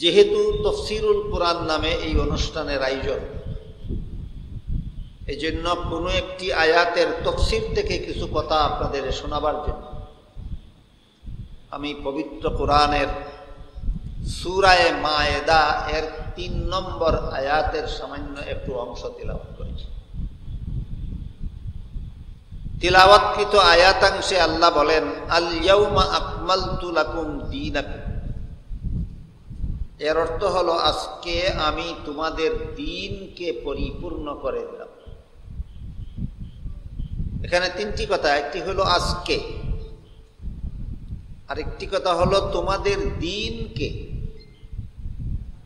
जेहेतु तफसिरुल कुरान नामे এই অনুষ্ঠানের আয়োজন এজন্য কোনো একটি আয়াতের তফসির থেকে কিছু কথা আপনাদের শোনাবার জন্য আমি পবিত্র কোরআনের সূরায়ে মায়েদা এর 3 নম্বর আয়াতের সামান্য একটু অংশ তেলাওয়াত করেছি। তিলাওয়াতকৃত আয়াতাংশে আল্লাহ বলেন আল ইয়াউমা আকমালতু লাকুম দীনাকুম। এর অর্থ হলো আজকে আমি তোমাদের দ্বীনকে পরিপূর্ণ করে দিলাম। এখানে তিনটি কথা, একটি হলো আজকে, আরেকটি কথা হলো তোমাদের দ্বীনকে,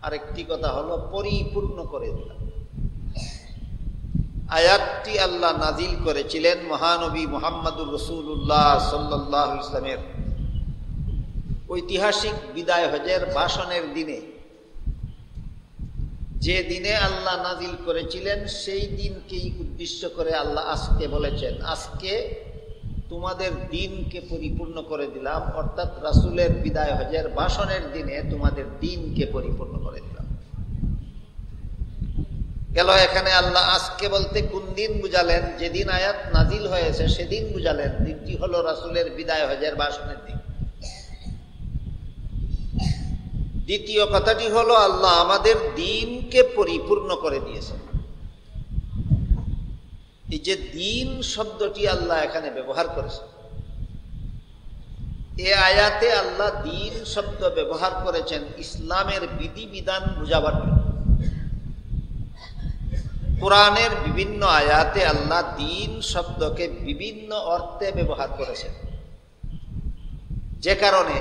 আরেকটি কথা হলো পরিপূর্ণ করে দিলাম। আয়াতটি আল্লাহ নাজিল করেছিলেন মহানবী মুহাম্মদুর রাসূলুল্লাহ সাল্লাল্লাহু আলাইহি ওয়াসাল্লামের ঐতিহাসিক বিদায় হজের ভাষণের দিনে। যে দিনে আল্লাহ নাজিল করেছিলেন সেই দিনকেই উদ্দেশ্য করে আল্লাহ আজকে বলেছেন, আজকে তোমাদের দিনকে পরিপূর্ণ করে দিলাম, অর্থাৎ রাসূলের বিদায় হজের ভাষণের দিনে তোমাদের দিনকে পরিপূর্ণ করে দিলাম। গেল এখানে আল্লাহ আজকে বলতে কোন দিন বুঝালেন? যেদিন আয়াত নাজিল হয়েছে সেদিন বুঝালেন, দিনটি হলো রাসূলের বিদায় হজের ভাষণের দিন। দ্বিতীয় কথাটি হলো আল্লাহ আমাদের দ্বীনকে পরিপূর্ণ করে দিয়েছেন। এই যে দ্বীন শব্দটি আল্লাহ এখানে ব্যবহার করেছেন, এ আয়াতে আল্লাহ দ্বীন শব্দ ব্যবহার করেছেন ইসলামের বিধিবিধান বুঝাবার জন্য। কোরআনের বিভিন্ন আয়াতে আল্লাহ দ্বীন শব্দকে বিভিন্ন অর্থে ব্যবহার করেছেন, যে কারণে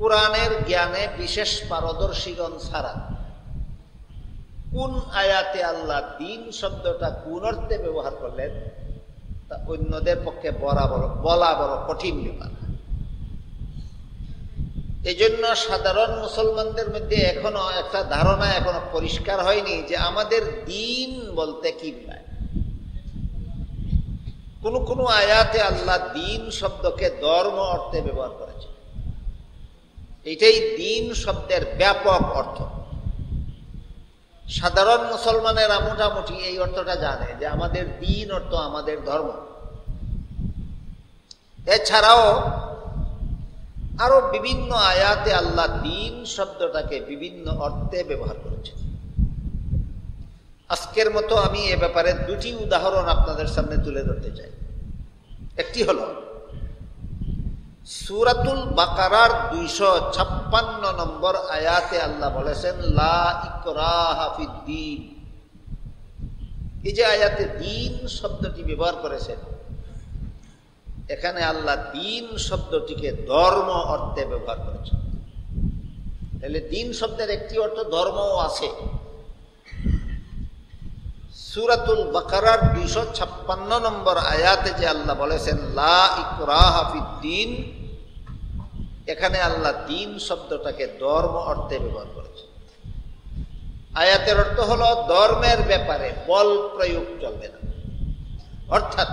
কোরআনের জ্ঞানে বিশেষ পারদর্শীগণ ছাড়া কোন আয়াতে আল্লাহ দ্বীন শব্দটা কোন অর্থে ব্যবহার করলেন তা অন্যদের পক্ষে বলা বড় কঠিন ব্যাপার। এই জন্য সাধারণ মুসলমানদের মধ্যে এখনো একটা ধারণা এখনো পরিষ্কার হয়নি যে আমাদের দ্বীন বলতে কি বোঝায়। কোন কোন আয়াতে আল্লাহ দ্বীন শব্দকে ধর্ম অর্থে ব্যবহার করেছে, এটাই দ্বীন শব্দের ব্যাপক অর্থ। সাধারণ মুসলমানেরা মোটামুটি এই অর্থটা জানে যে আমাদের দ্বীন অর্থ আমাদের ধর্ম। এছাড়াও আরো বিভিন্ন আয়াতে আল্লাহ দ্বীন শব্দটাকে বিভিন্ন অর্থে ব্যবহার করেছেন। আজকের মতো আমি এ ব্যাপারে দুটি উদাহরণ আপনাদের সামনে তুলে ধরতে চাই। একটি হলো সূরাতুল বাকারার 256 নম্বর আয়াতে আল্লাহ বলেছেন লা ইকরাহা ফিদ্দীন। এই যে আয়াতে দ্বীন শব্দটি ব্যবহার করেছেন, এখানে আল্লাহ দ্বীন শব্দটিকে ধর্ম অর্থে ব্যবহার করেছেন। তাহলে দ্বীন শব্দের একটি অর্থ ধর্মও আছে। সূরাতুল বাকারার 256 নম্বর আয়াতে যে আল্লাহ বলেছেন লা ইকরাহা ফিদ্দীন, এখানে আল্লাহ দ্বীন শব্দটাকে ধর্ম অর্থে ব্যবহার করেছেন। আয়াতের অর্থ হলো ধর্মের ব্যাপারে বল প্রয়োগ চলবে না, অর্থাৎ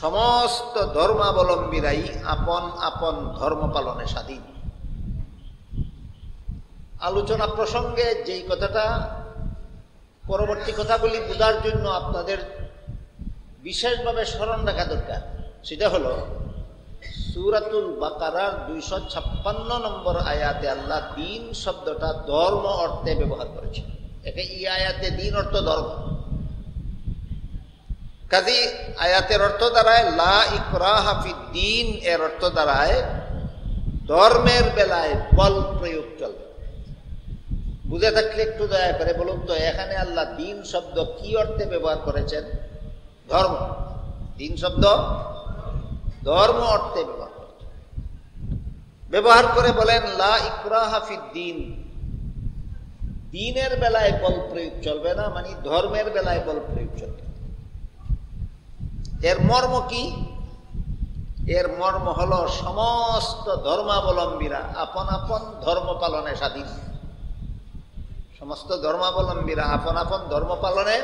সমস্ত ধর্মাবলম্বীরাই আপন আপন ধর্ম পালনে স্বাধীন। আলোচনা প্রসঙ্গে যেই কথাটা পরবর্তী কথাগুলি বোঝার জন্য আপনাদের বিশেষভাবে স্মরণ রাখা দরকার, সেটা হলো সূরাতুল বাকারার 256 নম্বর আয়াতে আল্লাহ দ্বীন শব্দটা ধর্ম অর্থে ব্যবহার করেছে। একে এই আয়াতে দ্বীন অর্থ ধর্ম, কাজী আয়াতের অর্থ দ্বারায় লা ইকরাহা ফিদ্দীন এর অর্থ দ্বারায় ধর্মের বেলায় বল প্রয়োগ চলবে। বুঝে থাকলে একটু দয়া করে বলুন তো, এখানে আল্লাহ দ্বীন শব্দ কি অর্থে ব্যবহার করেছেন? ধর্ম, দ্বীন শব্দ ধর্ম অর্থে ব্যবহার করেছেন। ব্যবহার করে বলেন লা ইকরাহা ফিদ্দীন, দ্বীনের বেলায় বল প্রয়োগ চলবে না, মানে ধর্মের বেলায় বল প্রয়োগ চলবে। এর মর্ম কি? এর মর্ম হলো সমস্ত ধর্মাবলম্বীরা আপন আপন ধর্ম পালনে স্বাধীন। সমস্ত ধর্মাবলম্বীরা আপন আপন ধর্ম পালনে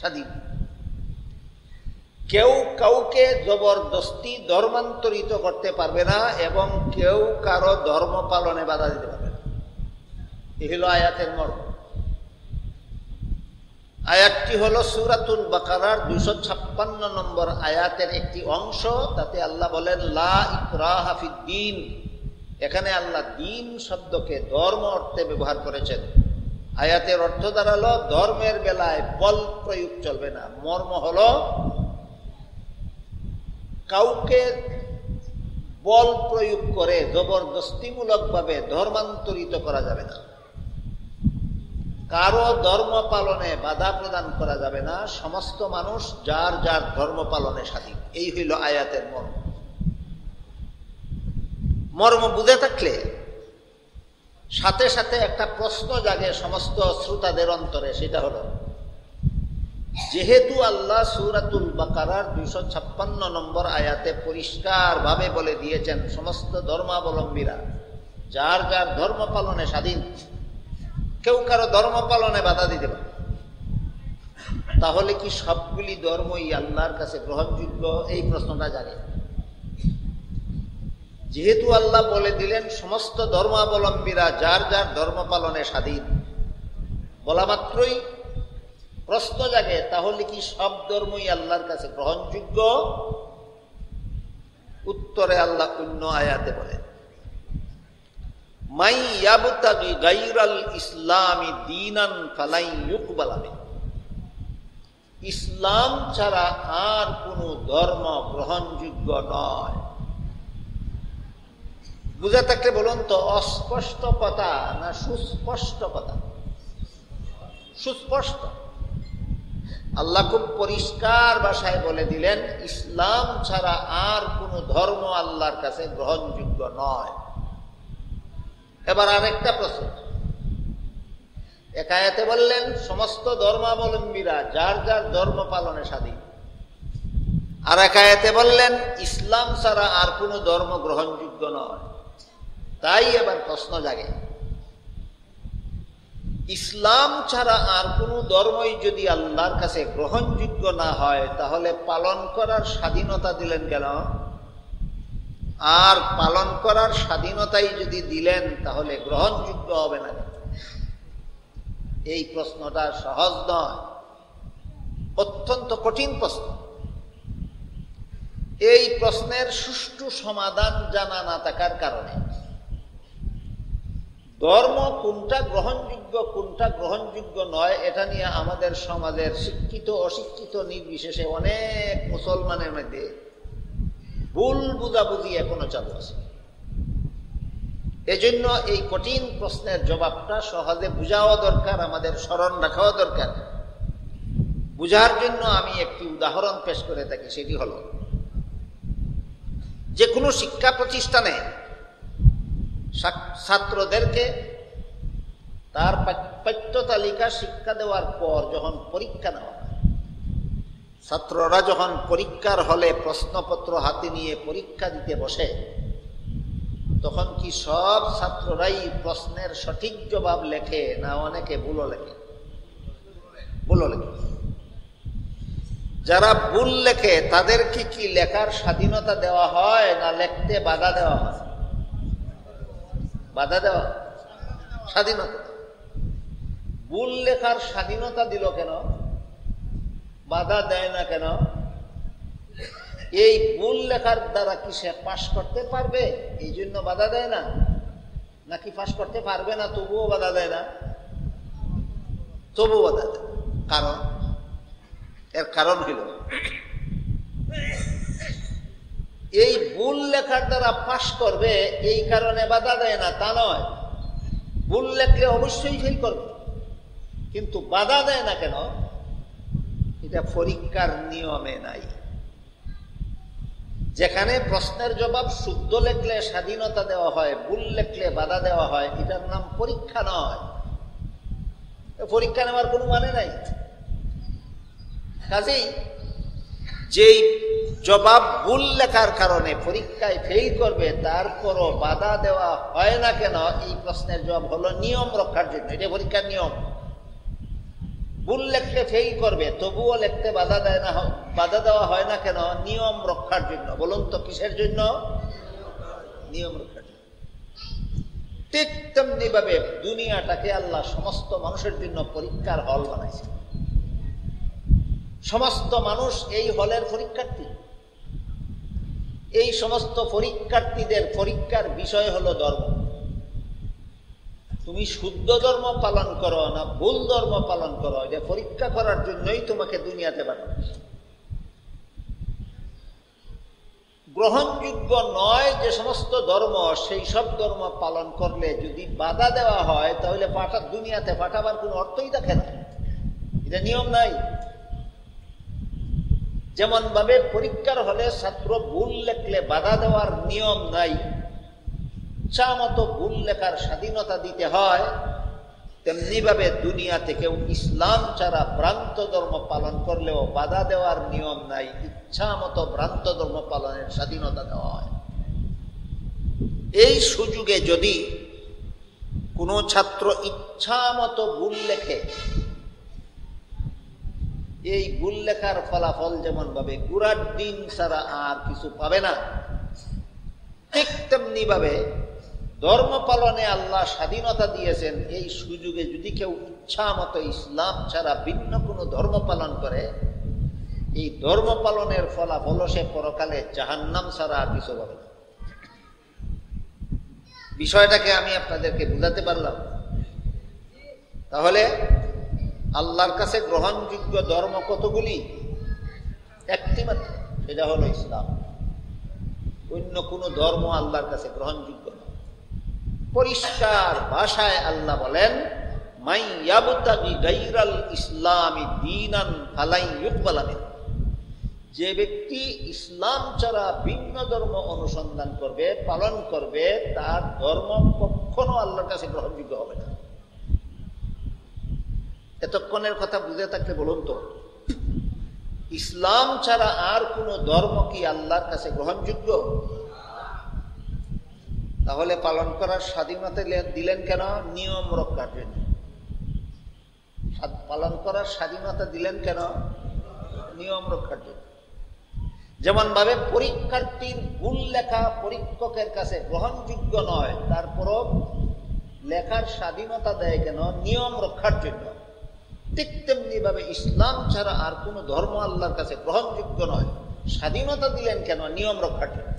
স্বাধীন। কেউ কাউকে জবরদস্তি ধর্মান্তরিত করতে পারবে না এবং কেউ কারো ধর্ম পালনে বাধা দিতে পারবে না। এই হলো আয়াতের মর্ম। আয়াতটি হলো সূরাতুল বাকারার 256 নম্বর আয়াতের একটি অংশ। তাতে আল্লাহ বলেন লা ইকরাহা ফিদ দ্বীন। এখানে আল্লাহ দ্বীন শব্দকে ধর্ম অর্থে ব্যবহার করেছেন। আয়াতের অর্থ দাঁড়ালো ধর্মের বেলায় বল প্রয়োগ চলবে না। মর্ম হলো কাউকে বল প্রয়োগ করে জবরদস্তিমূলকভাবে ধর্মান্তরিত করা যাবে না, কারো ধর্ম পালনে বাধা প্রদান করা যাবে না। সমস্ত মানুষ যার যার ধর্ম পালনে স্বাধীন। এই হইল আয়াতের মর্ম। মর্ম বুঝে থাকলে সাথে সাথে একটা প্রশ্ন জাগে সমস্ত শ্রোতাদের অন্তরে, সেটা হলো যেহেতু আল্লাহ সূরাতুল বাকারার 256 নম্বর আয়াতে পরিষ্কারভাবে বলে দিয়েছেন সমস্ত ধর্মাবলম্বীরা যার যার ধর্ম পালনে স্বাধীন, কেউ কারো ধর্ম পালনে বাধা দিতে পারে, তাহলে কি সবগুলি ধর্মই আল্লাহর কাছে গ্রহণযোগ্য? এই প্রশ্নটা জাগে। যেহেতু আল্লাহ বলে দিলেন সমস্ত ধর্মাবলম্বীরা যার যার ধর্ম পালনে স্বাধীন, বলা মাত্রই প্রশ্ন জাগে তাহলে কি সব ধর্মই আল্লাহর কাছে গ্রহণযোগ্য? উত্তরে আল্লাহ অন্য আয়াতে বলেন মাই ইয়াবতাগি গায়রাল ইসলামি দীনান ফালাই ইউকবালা মিন। ইসলাম ছাড়া আর কোনো ধর্ম গ্রহণযোগ্য নয়। বুঝা থাকলে বলুন তো অস্পষ্ট কথা না সুস্পষ্ট কথা? সুস্পষ্ট। আল্লাহ খুব পরিষ্কার ভাষায় বলে দিলেন ইসলাম ছাড়া আর কোনো ধর্ম আল্লাহর কাছে গ্রহণযোগ্য নয়। এবার আরেকটা প্রশ্ন, একায়াতে বললেন সমস্ত ধর্মাবলম্বীরা যার যার ধর্ম পালনে স্বাধীন, আর একায়াতে বললেন ইসলাম ছাড়া আর কোনো ধর্ম গ্রহণযোগ্য নয়। তাই এবার প্রশ্ন জাগে ইসলাম ছাড়া আর কোনো ধর্মই যদি আল্লাহর কাছে গ্রহণযোগ্য না হয় তাহলে পালন করার স্বাধীনতা দিলেন কেন? আর পালন করার স্বাধীনতাই যদি দিলেন তাহলে গ্রহণযোগ্য হবে না। এই প্রশ্নটা সহজ নয়, অত্যন্ত কঠিন প্রশ্ন। এই প্রশ্নের সুষ্ঠু সমাধান জানা না থাকার কারণে ধর্ম কোনটা গ্রহণযোগ্য কোনটা গ্রহণযোগ্য নয় এটা নিয়ে আমাদের সমাজের শিক্ষিত অশিক্ষিত নির্বিশেষে অনেক মুসলমানের মধ্যে ভুল বুঝাবুঝি এখনো চালু আছে। এজন্য এই কঠিন প্রশ্নের জবাবটা সহজে বুঝাও দরকার, আমাদের স্মরণ রাখাও দরকার। বুঝার জন্য আমি একটি উদাহরণ পেশ করে থাকি, সেটি হলো যে কোনো শিক্ষা প্রতিষ্ঠানে ছাত্রদেরকে তার পাঠ্যতালিকা শিক্ষা দেওয়ার পর যখন পরীক্ষা নেওয়া হয়, ছাত্ররা যখন পরীক্ষার হলে প্রশ্নপত্র হাতে নিয়ে পরীক্ষা দিতে বসে, তখন কি সব ছাত্ররাই প্রশ্নের সঠিক জবাব লেখে না অনেকে ভুলও লেখে? ভুলও লেখে। যারা ভুল লেখে তাদেরকে কি লেখার স্বাধীনতা দেওয়া হয় না লিখতে বাধা দেওয়া হয়? বাধা দেওয়া, স্বাধীনতা। ভুল লেখার স্বাধীনতা দিল কেন? বাধা দেয় না কেন? এই ভুল লেখার দ্বারা কি সে পাশ করতে পারবে এই জন্য বাধা দেয় না, নাকি পাশ করতে পারবে না তবুও বাধা দেয় না? তবুও বাধা দেয়। কারণ, এর কারণ হইল এই ভুল লেখার দ্বারা পাশ করবে এই কারণে বাধা দেয় না তা নয়, ভুল লেখলে অবশ্যই ফেল করবে, কিন্তু বাধা দেয় না কেন? এটা পরীক্ষার নিয়মে নাই। যেখানে প্রশ্নের জবাব শুদ্ধ লেখলে স্বাধীনতা দেওয়া হয়, ভুল লেখলে বাধা দেওয়া হয়, এটার নাম পরীক্ষা নয়। পরীক্ষা নেওয়ার কোনো মানে নাই। কাজেই যেই জবাব ভুল লেখার কারণে পরীক্ষায় ফেল করবে তারপরও বাধা দেওয়া হয় না কেন, এই প্রশ্নের জবাব হলো নিয়ম রক্ষার জন্য। এটা পরীক্ষার নিয়ম। ভুল লিখতে সেই করবে, তবুও লিখতে বাধা দেয় না, বাধা দেওয়া হয় না কেন? নিয়ম রক্ষার জন্য। বলুন তো কিসের জন্য? নিয়ম রক্ষার জন্য। ঠিক তেমনিভাবে দুনিয়াটাকে আল্লাহ সমস্ত মানুষের জন্য পরীক্ষার হল বানাইছে। সমস্ত মানুষ এই হলের পরীক্ষার্থী। এই সমস্ত পরীক্ষার্থীদের পরীক্ষার বিষয় হলো ধর্ম। তুমি শুদ্ধ ধর্ম পালন করো না ভুল ধর্ম পালন করো, যে পরীক্ষা করার জন্যই তোমাকে দুনিয়াতে পাঠানো। গ্রহণযোগ্য নয় যে সমস্ত ধর্ম, সেই সব ধর্ম পালন করলে যদি বাধা দেওয়া হয় তাহলে দুনিয়াতে পাঠাবার কোনো অর্থই থাকে না। এটা নিয়ম নাই। যেমন ভাবে পরীক্ষার হলে ছাত্র ভুল লেখলে বাধা দেওয়ার নিয়ম নাই, ইচ্ছা মতো ভুল লেখার স্বাধীনতা দিতে হয়, তেমনি ভাবে দুনিয়া থেকেও ইসলাম ছাড়া ভ্রান্ত ধর্ম পালন করলেও বাধা দেওয়ার নিয়ম নাই, ইচ্ছা মতো ভ্রান্ত ধর্ম পালনের স্বাধীনতা দেওয়া হয়। এই সুযোগে যদি কোনো ছাত্র ইচ্ছা মতো ভুল লেখে, এই ভুল লেখার ফলাফল যেমন ভাবে গোড়ার দিন ছাড়া আর কিছু পাবে না, ঠিক তেমনি ভাবে ধর্ম পালনে আল্লাহ স্বাধীনতা দিয়েছেন। এই সুযোগে যদি কেউ ইচ্ছা মতো ইসলাম ছাড়া ভিন্ন কোনো ধর্ম পালন করে, এই ধর্ম পালনের ফলাফল সে পরকালে জাহান্নাম ছাড়া আর কিছু পাবে না। বিষয়টাকে আমি আপনাদেরকে বুঝাতে পারলাম? তাহলে আল্লাহর কাছে গ্রহণযোগ্য ধর্ম কতগুলি? একটি মাত্র, সেটা হলো ইসলাম। অন্য কোনো ধর্ম আল্লাহর কাছে গ্রহণযোগ্য না। পরিষ্কার ভাষায় আল্লাহ বলেন, মাই ইয়াবতাগি গায়রাল ইসলামি দীনান ফালাই ইউকবাল মিনহু, যে ব্যক্তি ইসলাম ছাড়া ভিন্ন ধর্ম অনুসন্ধান করবে, পালন করবে, তার ধর্ম কখনো আল্লাহর কাছে গ্রহণযোগ্য হবে না। এতক্ষণের কথা বুঝে থাকলে বলুন তো, ইসলাম ছাড়া আর কোনো ধর্ম কি আল্লাহর কাছে গ্রহণযোগ্য? তাহলে পালন করার স্বাধীনতা দিলেন কেন? নিয়ম রক্ষার জন্য। পালন করার স্বাধীনতা দিলেন কেন? নিয়ম রক্ষার জন্য। যেমন ভাবে পরীক্ষার্থীর ভুল লেখা পরীক্ষকের কাছে গ্রহণযোগ্য নয়, তারপরও লেখার স্বাধীনতা দেয় কেন? নিয়ম রক্ষার জন্য। ঠিক তেমনি ভাবে ইসলাম ছাড়া আর কোনো ধর্ম আল্লাহর কাছে গ্রহণযোগ্য নয়, স্বাধীনতা দিলেন কেন? নিয়ম রক্ষার জন্য।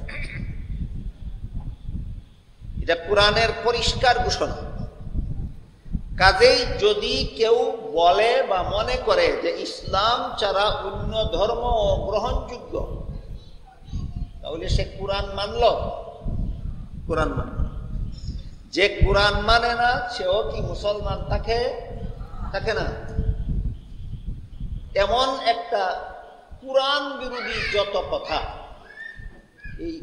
এটা কোরআনের পরিষ্কার ঘোষণা। কাজেই যদি কেউ বলে বা মনে করে যে ইসলাম ছাড়া অন্য ধর্ম গ্রহণযোগ্য, তাহলে সে কোরআন মানল? কোরআন মানল। যে কোরআন মানে না সেও কি মুসলমান থাকে? থাকে না। এমন একটা কোরআন বিরোধী যত কথা এই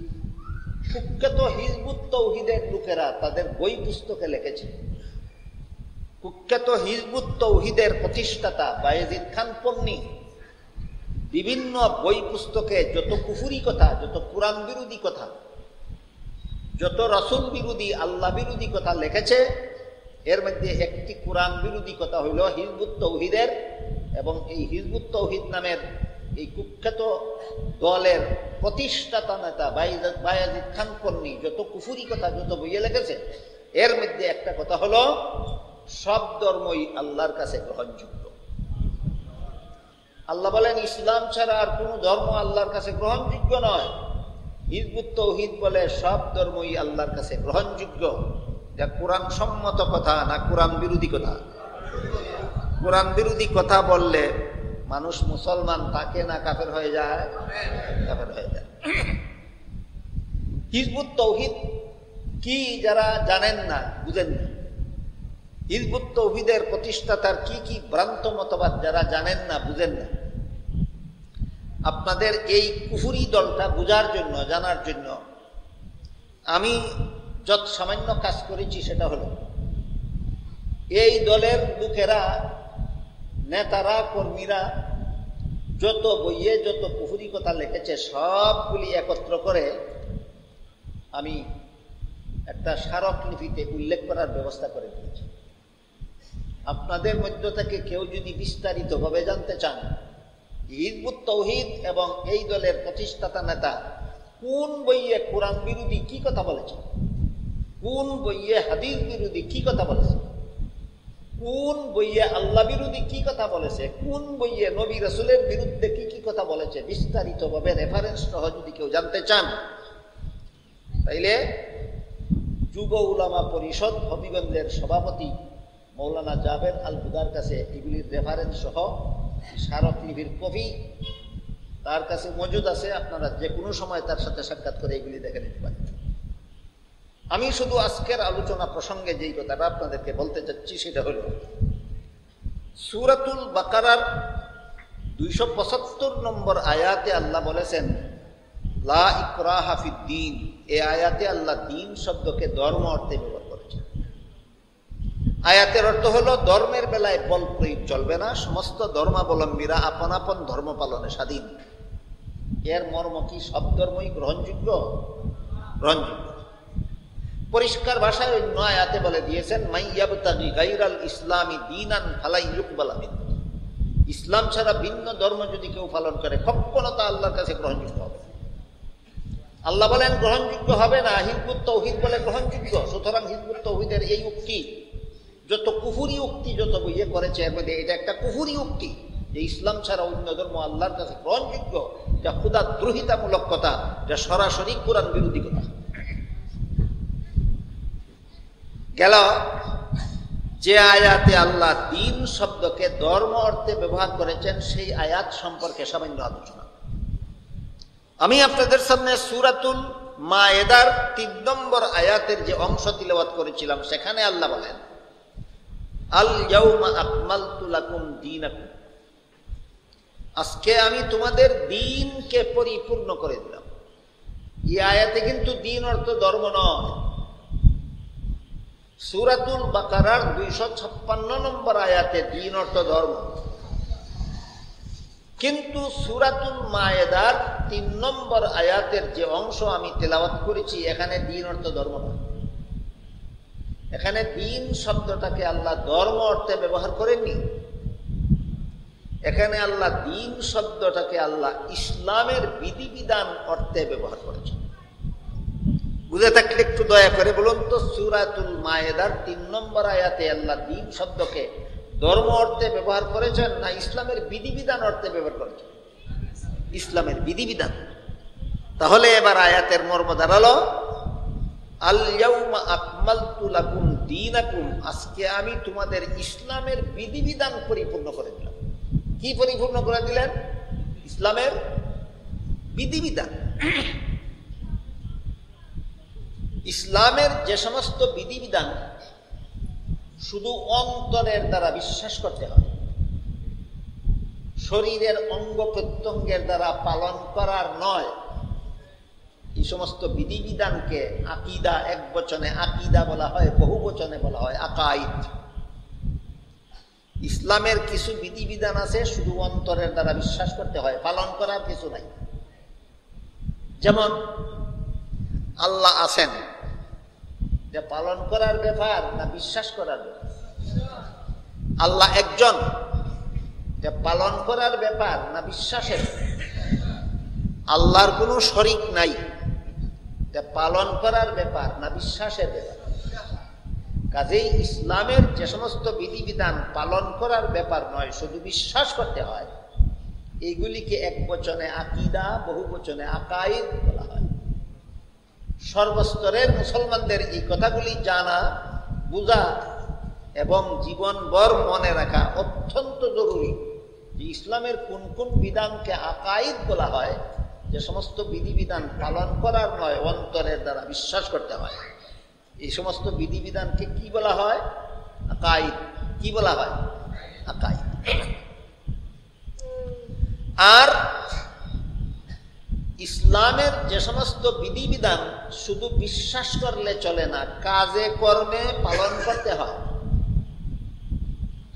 কুখ্যাত হিজবুত তৌহিদের লোকেরা তাদের বই পুস্তকে লিখেছে। কুখ্যাত হিজবুত তৌহিদের প্রতিষ্ঠাতা বায়েজিদ খান পন্নী বিভিন্ন বই পুস্তকে যত কুফুরি কথা, যত কোরআন বিরোধী কথা, যত রাসূল বিরোধী, আল্লাহ বিরোধী কথা লিখেছে, এর মধ্যে একটি কোরআন বিরোধী কথা হইল হিজবুত তৌহিদের। এবং এই হিজবুত তৌহিদ নামের এই কুখ্যাত দলের প্রতিষ্ঠাতা নেতা বায়েজিদ খান পন্নী যত কুফুরি কথা যত বইয়ে লেগেছে, এর মধ্যে একটা কথা হলো সব ধর্মই আল্লাহর কাছে গ্রহণযোগ্য। আল্লাহ বলেন ইসলাম ছাড়া আর কোনো ধর্ম আল্লাহর কাছে গ্রহণযোগ্য নয়। হিজবুত তৌহিদ বলে সব ধর্মই আল্লাহর কাছে গ্রহণযোগ্য। এটা কোরআন সম্মত কথা না কোরআন বিরোধী কথা? কোরআন বিরোধী কথা বললে মানুষ মুসলমান থাকে না, কাফের হয়ে যায়? কাফের হয়ে যায়। হিজবুত তৌহিদ কি যারা জানেন না, বুঝেন না, হিজবুত তৌহিদের প্রতিষ্ঠাতার কি কি ভ্রান্ত মতবাদ যারা জানেন না, বুঝেন না, আপনাদের এই কুফুরি দলটা বোঝার জন্য, জানার জন্য আমি যত সামান্য কাজ করেছি, সেটা হলো এই দলের লোকেরা, নেতারা, কর্মীরা যত বইয়ে যত কুফুরি কথা লিখেছে সবগুলি একত্র করে আমি একটা স্মারকলিপিতে উল্লেখ করার ব্যবস্থা করে দিয়েছি। আপনাদের মধ্য থেকে কেউ যদি বিস্তারিতভাবে জানতে চান হিজবুত তাওহীদ এবং এই দলের প্রতিষ্ঠাতা নেতা কোন বইয়ে কোরআন বিরোধী কি কথা বলেছেন, কোন বইয়ে হাদিস বিরোধী কি কথা বলেছেন, কোন বইয়ে আল্লাহ বিরোধী কি কথা বলেছে, কোন বইয়ে নবী রাসূলের বিরুদ্ধে কি কি কথা বলেছে বিস্তারিতভাবে রেফারেন্স সহ যদি কেউ জানতে চান তাইলে যুব উলামা পরিষদ হবিগঞ্জের সভাপতি মৌলানা জাবের আল হুদার কাছে এগুলির রেফারেন্স সহ স্মারক লিপির কপি তার কাছে মজুদ আছে। আপনারা যে কোনো সময় তার সাথে সাক্ষাৎ করে এগুলি দেখে নিতে পারেন। আমি শুধু আজকের আলোচনা প্রসঙ্গে যেই কথাটা আপনাদেরকে বলতে চাচ্ছি সেটা হল সূরাতুল বাকারার 275 নম্বর আয়াতে আল্লাহ বলেছেন লা ইকরাহা ফিদ দ্বীন। এই আয়াতে আল্লাহ দ্বীন শব্দকে ধর্ম অর্থে ব্যবহার করেছেন। আয়াতের অর্থ হলো ধর্মের বেলায় বল প্রয়োগ চলবে না, সমস্ত ধর্মাবলম্বীরা আপন আপন ধর্ম পালনে স্বাধীন। এর মর্ম কি সব ধর্মই গ্রহণযোগ্য? গ্রহণযোগ্য। পরিষ্কার ভাষায় অন্য আয়াতে বলে দিয়েছেন মাইয়াবতাগি গায়রাল ইসলামি দীনান ফালা ইউকবালা মিনহু। ইসলাম ছাড়া ভিন্ন ধর্ম যদি কেউ পালন করে কখনো তা আল্লাহর কাছে গ্রহণযোগ্য হবে না। আল্লাহ বলেন গ্রহণযোগ্য হবে না, হিজবুত তাওহীদ বলে গ্রহণযোগ্য। সুতরাং হিজবুত তাওহীদের এই উক্তি যত কুফুরি উক্তি যত বইয়ে করেছে এর মধ্যে এটা একটা কুফুরি উক্তি যে ইসলাম ছাড়া অন্য ধর্ম আল্লাহর কাছে গ্রহণযোগ্য, যা খুদা দ্রোহিতামূলক কথা, যা সরাসরি কোরআন বিরোধী কথা। গেল যে আয়াতে আল্লাহ দ্বীন শব্দকে ধর্ম অর্থে ব্যবহার করেছেন সেই আয়াত সম্পর্কে সামান্য আলোচনা। আমি আপনাদের সামনে সূরাতুল মায়েদার ৩ নম্বর আয়াতের যে অংশ তিলাওয়াত করেছিলাম সেখানে আল্লাহ বলেন আল ইয়াউমা আকমালতু লাকুম দীনাকুম, আজকে আমি তোমাদের দ্বীনকে পরিপূর্ণ করে দিলাম। এই আয়াতে কিন্তু দ্বীন অর্থ ধর্ম নয়। সূরাতুল বাকারার 256 নম্বর আয়াতে দ্বীন অর্থ ধর্ম, কিন্তু সূরাতুল মায়েদার ৩ নম্বর আয়াতের যে অংশ আমি তেলাওয়াত করেছি এখানে দ্বীন অর্থ ধর্ম না। এখানে দ্বীন শব্দটাকে আল্লাহ ধর্ম অর্থে ব্যবহার করেননি। এখানে আল্লাহ দ্বীন শব্দটাকে আল্লাহ ইসলামের বিধিবিধান অর্থে ব্যবহার করেছেন। বুঝে থাকলে একটু দয়া করে বলুন তো সূরাতুল মায়েদার ৩ নম্বর আয়াতে আল্লাহ দ্বীন শব্দকে ধর্ম অর্থে ব্যবহার করেছেন না ইসলামের বিধিবিধান অর্থে ব্যবহার করেছেন? ইসলামের বিধিবিধান। তাহলে এবার আয়াতের মর্ম দাঁড়ালো আল ইয়াউমা আকমালতু লাকুম দীনাকুম, আজকে আমি তোমাদের ইসলামের বিধিবিধান পরিপূর্ণ করে দিলাম। কি পরিপূর্ণ করে দিলেন? ইসলামের বিধিবিধান। ইসলামের যে সমস্ত বিধিবিধান শুধু অন্তরের দ্বারা বিশ্বাস করতে হয়, শরীরের অঙ্গ প্রত্যঙ্গের দ্বারা পালন করার নয়, এই সমস্ত বিধিবিধানকে আকীদা, এক বচনে আকীদা বলা হয়, বহু বচনে বলা হয় আকাইদ। ইসলামের কিছু বিধিবিধান আছে শুধু অন্তরের দ্বারা বিশ্বাস করতে হয়, পালন করার কিছু নাই। যেমন আল্লাহ আছেন, যে পালন করার ব্যাপার না বিশ্বাস করার ব্যাপার। আল্লাহ একজন, যে পালন করার ব্যাপার না বিশ্বাসের। আল্লাহর কোনো শরিক নাই, যে পালন করার ব্যাপার না বিশ্বাসের ব্যাপার। কাজেই ইসলামের যে সমস্ত বিধিবিধান পালন করার ব্যাপার নয়, শুধু বিশ্বাস করতে হয়, এইগুলিকে এক বচনে আকীদা, বহু বচনে আকাইদ বলা হয়। সর্বস্তরের মুসলমানদের এই কথাগুলি জানা, বোঝা এবং জীবনভর মনে রাখা অত্যন্ত জরুরি। ইসলামের কোন কোন বিধানকে আকাইদ বলা হয়, যে সমস্ত বিধিবিধান পালন করার নয়, অন্তরের দ্বারা বিশ্বাস করতে হয়, এই সমস্ত বিধিবিধানকে কি বলা হয়? আকাইদ। কি বলা হয়? আকাইদ। আর ইসলামের যে সমস্ত বিধিবিধান শুধু বিশ্বাস করলে চলে না, কাজে কর্মে পালন করতে হয়।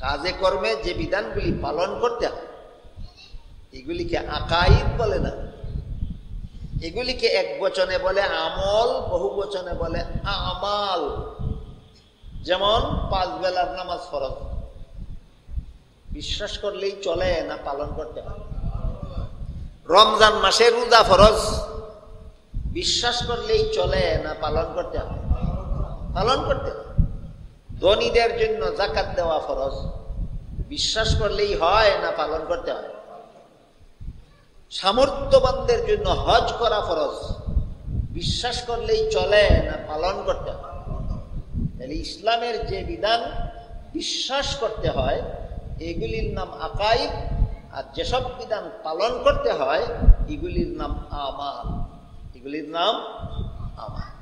কাজে কর্মে যে বিধানগুলি পালন করতে হয় এগুলিকে আকাইদ বলে না, এগুলিকে এক বচনে বলে আমল, বহু বচনে বলে আমাল। যেমন 5 বেলার নামাজ ফরজ, বিশ্বাস করলেই চলে না পালন করতে হয়? রমজান মাসে রোজা ফরজ, বিশ্বাস করলেই চলে না পালন করতে হয়? পালন করতে হয়। ধনীদের জন্য জাকাত দেওয়া ফরজ, বিশ্বাস করলেই হয় না পালন করতে হয়? সামর্থ্যবানদের জন্য হজ করা ফরজ, বিশ্বাস করলেই চলে না পালন করতে হয়? তাহলে ইসলামের যে বিধান বিশ্বাস করতে হয় এগুলির নাম আকাইদ, আর যেসব বিধান পালন করতে হয় এগুলির নাম আমাল, এগুলির নাম আমাল।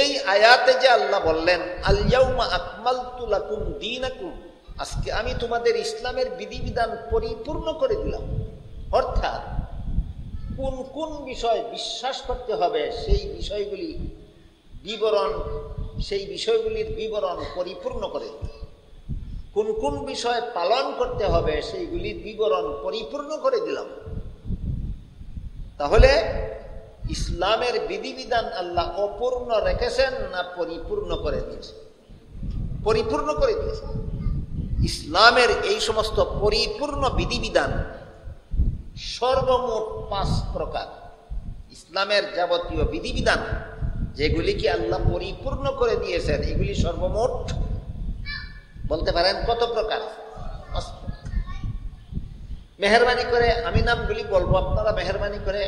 এই আয়াতে যে আল্লাহ বললেন আল ইয়াউমা আকমালতু লাকুম দীনাকুম, আজকে আমি তোমাদের ইসলামের বিধিবিধান পরিপূর্ণ করে দিলাম, অর্থাৎ কোন কোন বিষয় বিশ্বাস করতে হবে সেই বিষয়গুলি বিবরণ, সেই বিষয়গুলির বিবরণ পরিপূর্ণ করে দিলাম। কোন কোন বিষয় পালন করতে হবে সেইগুলির বিবরণ পরিপূর্ণ করে দিলাম। তাহলে ইসলামের বিধিবিধান আল্লাহ অপূর্ণ রেখেছেন না পরিপূর্ণ করে দিয়েছেন? পরিপূর্ণ করে দিয়েছেন। ইসলামের এই সমস্ত পরিপূর্ণ বিধিবিধান সর্বমোট 5 প্রকার। ইসলামের যাবতীয় বিধিবিধান যেগুলিকে আল্লাহ পরিপূর্ণ করে দিয়েছেন এগুলি সর্বমোট বলতে পারেন কত প্রকার? 5 প্রকার। মেহরবানি করে আমি নামগুলি বলবো, আপনারা মেহরবানি করে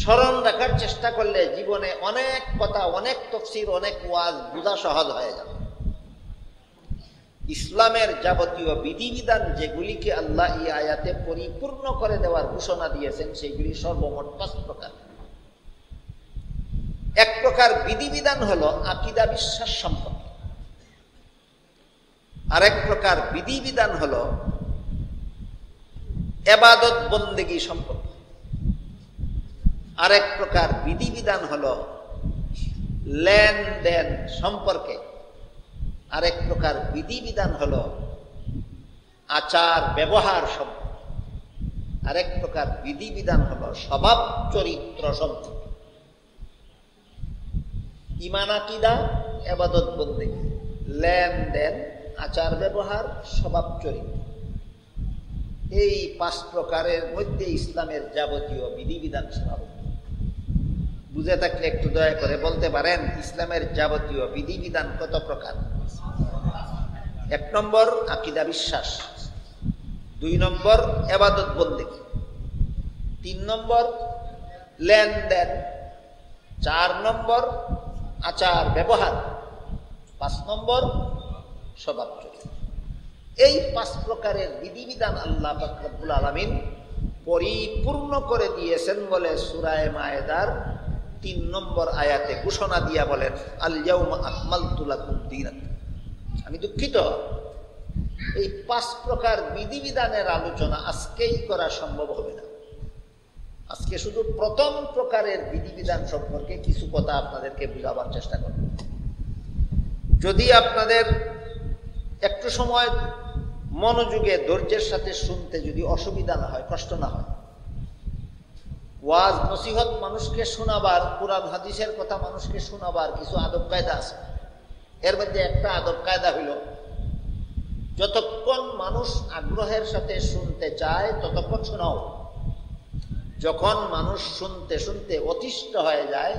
স্মরণ রাখার চেষ্টা করলে জীবনে অনেক কথা, অনেক তফসির, অনেক ওয়াজ বোঝা সহজ হয়ে যাবে। ইসলামের যাবতীয় বিধিবিধান যেগুলিকে আল্লাহ এই আয়াতে পরিপূর্ণ করে দেওয়ার ঘোষণা দিয়েছেন সেগুলি সর্বমোট 5 প্রকার। 1 প্রকার বিধিবিধান হলো আকীদা, বিশ্বাস সম্পর্কে। আর 1 প্রকার বিধিবিধান হলো ইবাদত বন্দেগী সম্পর্কে। আর 1 প্রকার বিধিবিধান হলো লেনদেন সম্পর্কে। আর 1 প্রকার বিধিবিধান হলো আচার ব্যবহার সম্পর্কে। আর 1 প্রকার বিধিবিধান হলো স্বভাব চরিত্র সম্পর্কে। ঈমান, আকীদা, ইবাদত বন্দেগী, লেনদেন, আচার ব্যবহার, স্বভাব চরিত্র, এই 5 প্রকারের মধ্যে ইসলামের যাবতীয় বিধিবিধান সীমাবদ্ধ। বুঝে থাকলে একটু দয়া করে বলতে পারেন ইসলামের যাবতীয় বিধিবিধান কত প্রকার? 1 নম্বর আকীদা, বিশ্বাস। 2 নম্বর ইবাদত বন্দেগী। 3 নম্বর লেনদেন। 4 নম্বর আচার ব্যবহার। 5 নম্বর স্বভাব চরিত্র। এই 5 প্রকারের বিধিবিধান আল্লাহ পাক রব্বুল আলামিন পরিপূর্ণ করে দিয়েছেন বলে সূরায়ে মায়েদার 3 নম্বর আয়াতে ঘোষণা দিয়া বলেন আল ইয়াউমা আকমালতু লাকুম দীনাকুম। আমি দুঃখিত, এই 5 প্রকার বিধিবিধানের আলোচনা আজকেই করা সম্ভব হবে না। আজকে শুধু 1ম প্রকারের বিধিবিধান সম্পর্কে কিছু কথা আপনাদেরকে বোঝাবার চেষ্টা করব। যদি আপনাদের একটু সময় মনোযোগে ধৈর্যের সাথে শুনতে যদি অসুবিধা না হয়, কষ্ট না হয়, ওয়াজ নসিহত মানুষকে শোনাবার, কুরআন হাদিসের কথা মানুষকে শোনাবার কিছু আদব কায়দা আছে। এর মধ্যে একটা আদব কায়দা হইল যতক্ষণ মানুষ আগ্রহের সাথে শুনতে চায় ততক্ষণ শোনাও। যখন মানুষ শুনতে শুনতে অতিষ্ঠ হয়ে যায়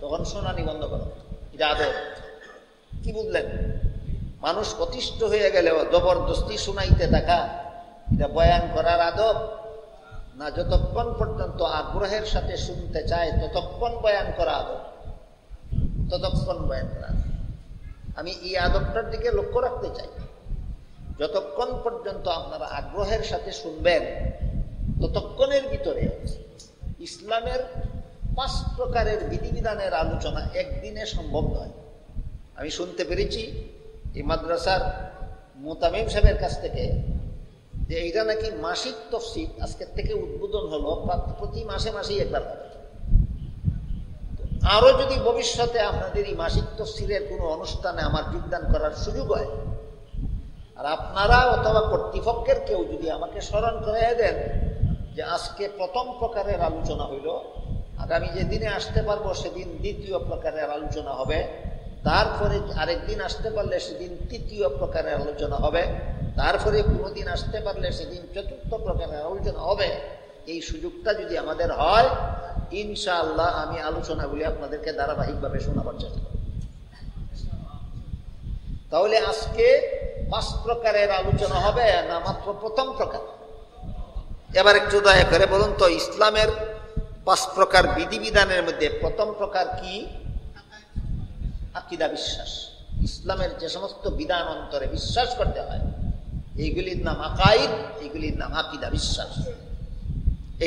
তখন শোনানি বন্ধ করো। এটা আদব। কি বুঝলেন? মানুষ অতিষ্ঠ হয়ে গেলেও জবরদস্তি শোনাইতে থাকা এটা বয়ান করার আদব না, যতক্ষণ পর্যন্ত আগ্রহের সাথে শুনতে চায় ততক্ষণ বয়ান করা আদব, ততক্ষণ বয়ান করা। আমি এই আদবটার দিকে লক্ষ্য রাখতে চাই। যতক্ষণ পর্যন্ত আপনারা আগ্রহের সাথে শুনবেন ততক্ষণের ভিতরে ইসলামের 5 প্রকারের বিধিবিধানের আলোচনা একদিনে সম্ভব নয়। আমি শুনতে পেরেছি এই মাদ্রাসার মুতামিম সাহেবের কাছ থেকে যে এইটা নাকি মাসিক তফসির আজকের থেকে উদ্বোধন হলো, প্রতি মাসে মাসেই একবার হবে। আরও যদি ভবিষ্যতে আপনাদের এই মাসিক তফসিরের কোনো অনুষ্ঠানে আমার যোগদান করার সুযোগ হয় আর আপনারা অথবা কর্তৃপক্ষের কেউ যদি আমাকে স্মরণ করিয়ে দেন যে আজকে 1ম প্রকারের আলোচনা হইল, আগামী যেদিনে আসতে পারবো সেদিন 2য় প্রকারের আলোচনা হবে, তারপরে আরেকদিন আসতে পারলে সেদিন 3য় প্রকারের আলোচনা হবে, तारपरे कोनोदिन आसते पारले सेदिन चतुर्थ प्रकारेर आलोचना होबे। এই সুযোগটা যদি আমাদের হয় ইনশাআল্লাহ আমি আলোচনাগুলি আপনাদেরকে ধারাবাহিকভাবে শোনাবার চেষ্টা করব। তাহলে আজকে পাঁচ প্রকারের আলোচনা হবে না মাত্র প্রথম প্রকার? এবার একটু দয়া করে বলুন তো ইসলামের পাঁচ প্রকার বিধিবিধানের মধ্যে প্রথম প্রকার কি? আকীদা বিশ্বাস। ইসলামের যে সমস্ত বিধান অন্তরে বিশ্বাস করতে হয় এইগুলির নাম আকাইদ, এইগুলির নাম আকীদা বিশ্বাস।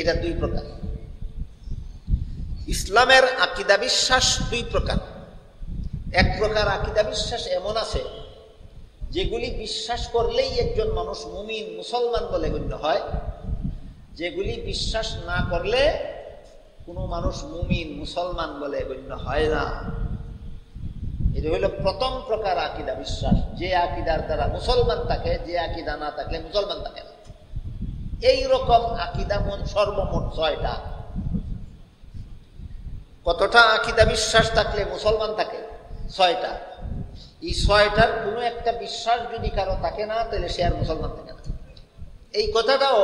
এটা দুই প্রকার। ইসলামের আকীদা বিশ্বাস দুই প্রকার। এক প্রকার আকীদা বিশ্বাস এমন আছে যেগুলি বিশ্বাস করলেই একজন মানুষ মুমিন মুসলমান বলে গণ্য হয়, যেগুলি বিশ্বাস না করলে কোনো মানুষ মুমিন মুসলমান বলে গণ্য হয় না। এটা হইল প্রথম প্রকার আকীদা বিশ্বাস, যে আকীদার দ্বারা মুসলমান থাকে, যে আকীদা না থাকলে মুসলমান থাকে না। এইরকম আকীদা মন সর্বমোট ৬টা। কতটা আকীদা বিশ্বাস থাকলে মুসলমান থাকে? ৬টা। এই ৬টার কোনো একটা বিশ্বাস যদি কারো থাকে না তাহলে সে আর মুসলমান থাকে না। এই কথাটাও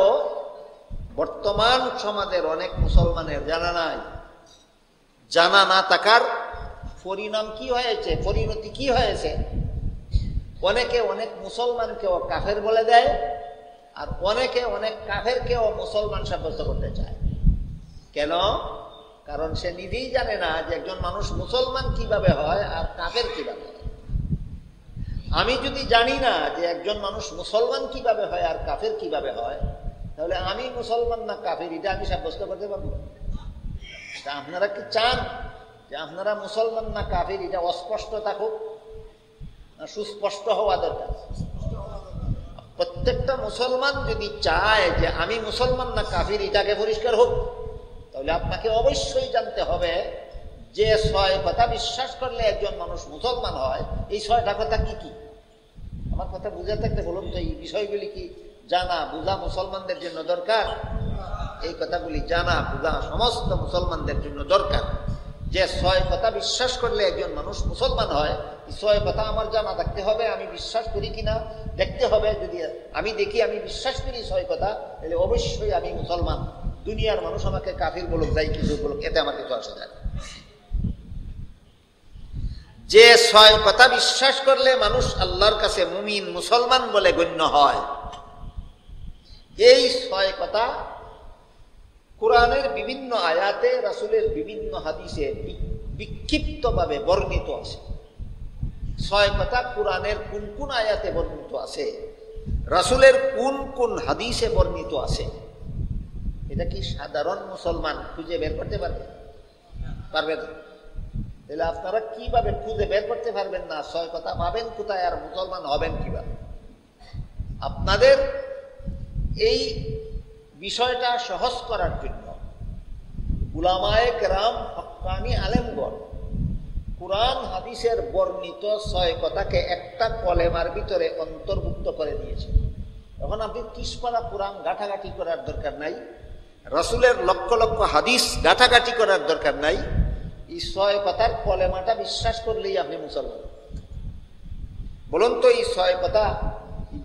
বর্তমান সমাজের অনেক মুসলমানের জানা নাই। জানা না থাকার পরিণাম কি হয়েছে, পরিণতি কি হয়েছে? অনেকে অনেক মুসলমানকেও কাফের বলে দেয়, আর অনেকে অনেক কাফেরকেও মুসলমান সাব্যস্ত করতে চায়। কেন? কারণ সে নিজেই জানে না যে একজন মানুষ মুসলমান কিভাবে হয় আর কাফের কিভাবে হয়। আমি যদি জানি না যে একজন মানুষ মুসলমান কিভাবে হয় আর কাফের কিভাবে হয়, তাহলে আমি মুসলমান না কাফের এটা আমি সাব্যস্ত করতে পারবো? আপনারা কি চান যে আপনারা মুসলমান না কাফের এটা অস্পষ্ট থাকুক না সুস্পষ্ট হওয়া দরকার? প্রত্যেকটা মুসলমান যদি চায় যে আমি মুসলমান না কাফির এটাকে পরিষ্কার হোক, তাহলে আপনাকে অবশ্যই জানতে হবে যে ৬ কথা বিশ্বাস করলে একজন মানুষ মুসলমান হয়, এই ৬টা কথা কি কি? আমার কথা বুঝে থাকতে বলুন তো এই বিষয়গুলি কি জানা বোঝা মুসলমানদের জন্য দরকার? এই কথাগুলি জানা বোঝা সমস্ত মুসলমানদের জন্য দরকার। যে ৬ কথা বিশ্বাস করলে একজন মানুষ মুসলমান হয়, এই ৬ কথা আমার জানা থাকতে হবে। আমি বিশ্বাস করি কিনা দেখতে হবে, যদি আমি দেখি আমি বিশ্বাস করি ৬ কথা তাহলে অবশ্যই আমি মুসলমান। দুনিয়ার মানুষ আমাকে কাফির বলুক যাই কিছু বলুক এতে আমার কিছু আসে যায়। যে ৬ কথা বিশ্বাস করলে মানুষ আল্লাহর কাছে মুমিন মুসলমান বলে গণ্য হয়, এই ৬ কথা কুরআনের বিভিন্ন আয়াতে রাসূলের বিভিন্ন হাদিসে বিক্ষিপ্তভাবে বর্ণিত আছে। ৬ কথা কুরআনের কোন কোন আয়াতে বর্ণিত আছে, রাসূলের কোন কোন হাদিসে বর্ণিত আছে, এটা কি সাধারণ মুসলমান খুঁজে বের করতে পারবে? পারবে না। তাহলে আপনারা কিভাবে খুঁজে বের করতে পারবেন না ৬ কথা পাবেন কোথায় আর মুসলমান হবেন কিভাবে? আপনাদের এই বিষয়টা সহজ করার জন্য উলামায়ে কেরাম হক্কানি আলেমগণ কুরআন হাদিসের বর্ণিত ৬ কথাকে একটা কলেমার ভিতরে অন্তর্ভুক্ত করে দিয়েছে। এখন আপনি ৩০ পারা কুরআন ঘাটাঘাটি করার দরকার নাই, রাসূলের লক্ষ লক্ষ হাদিস ঘাটাঘাটি করার দরকার নাই। এই ৬ কথার কলেমাটা বিশ্বাস করলেই আপনি মুসলমান। বলুন তো এই ৬ কথা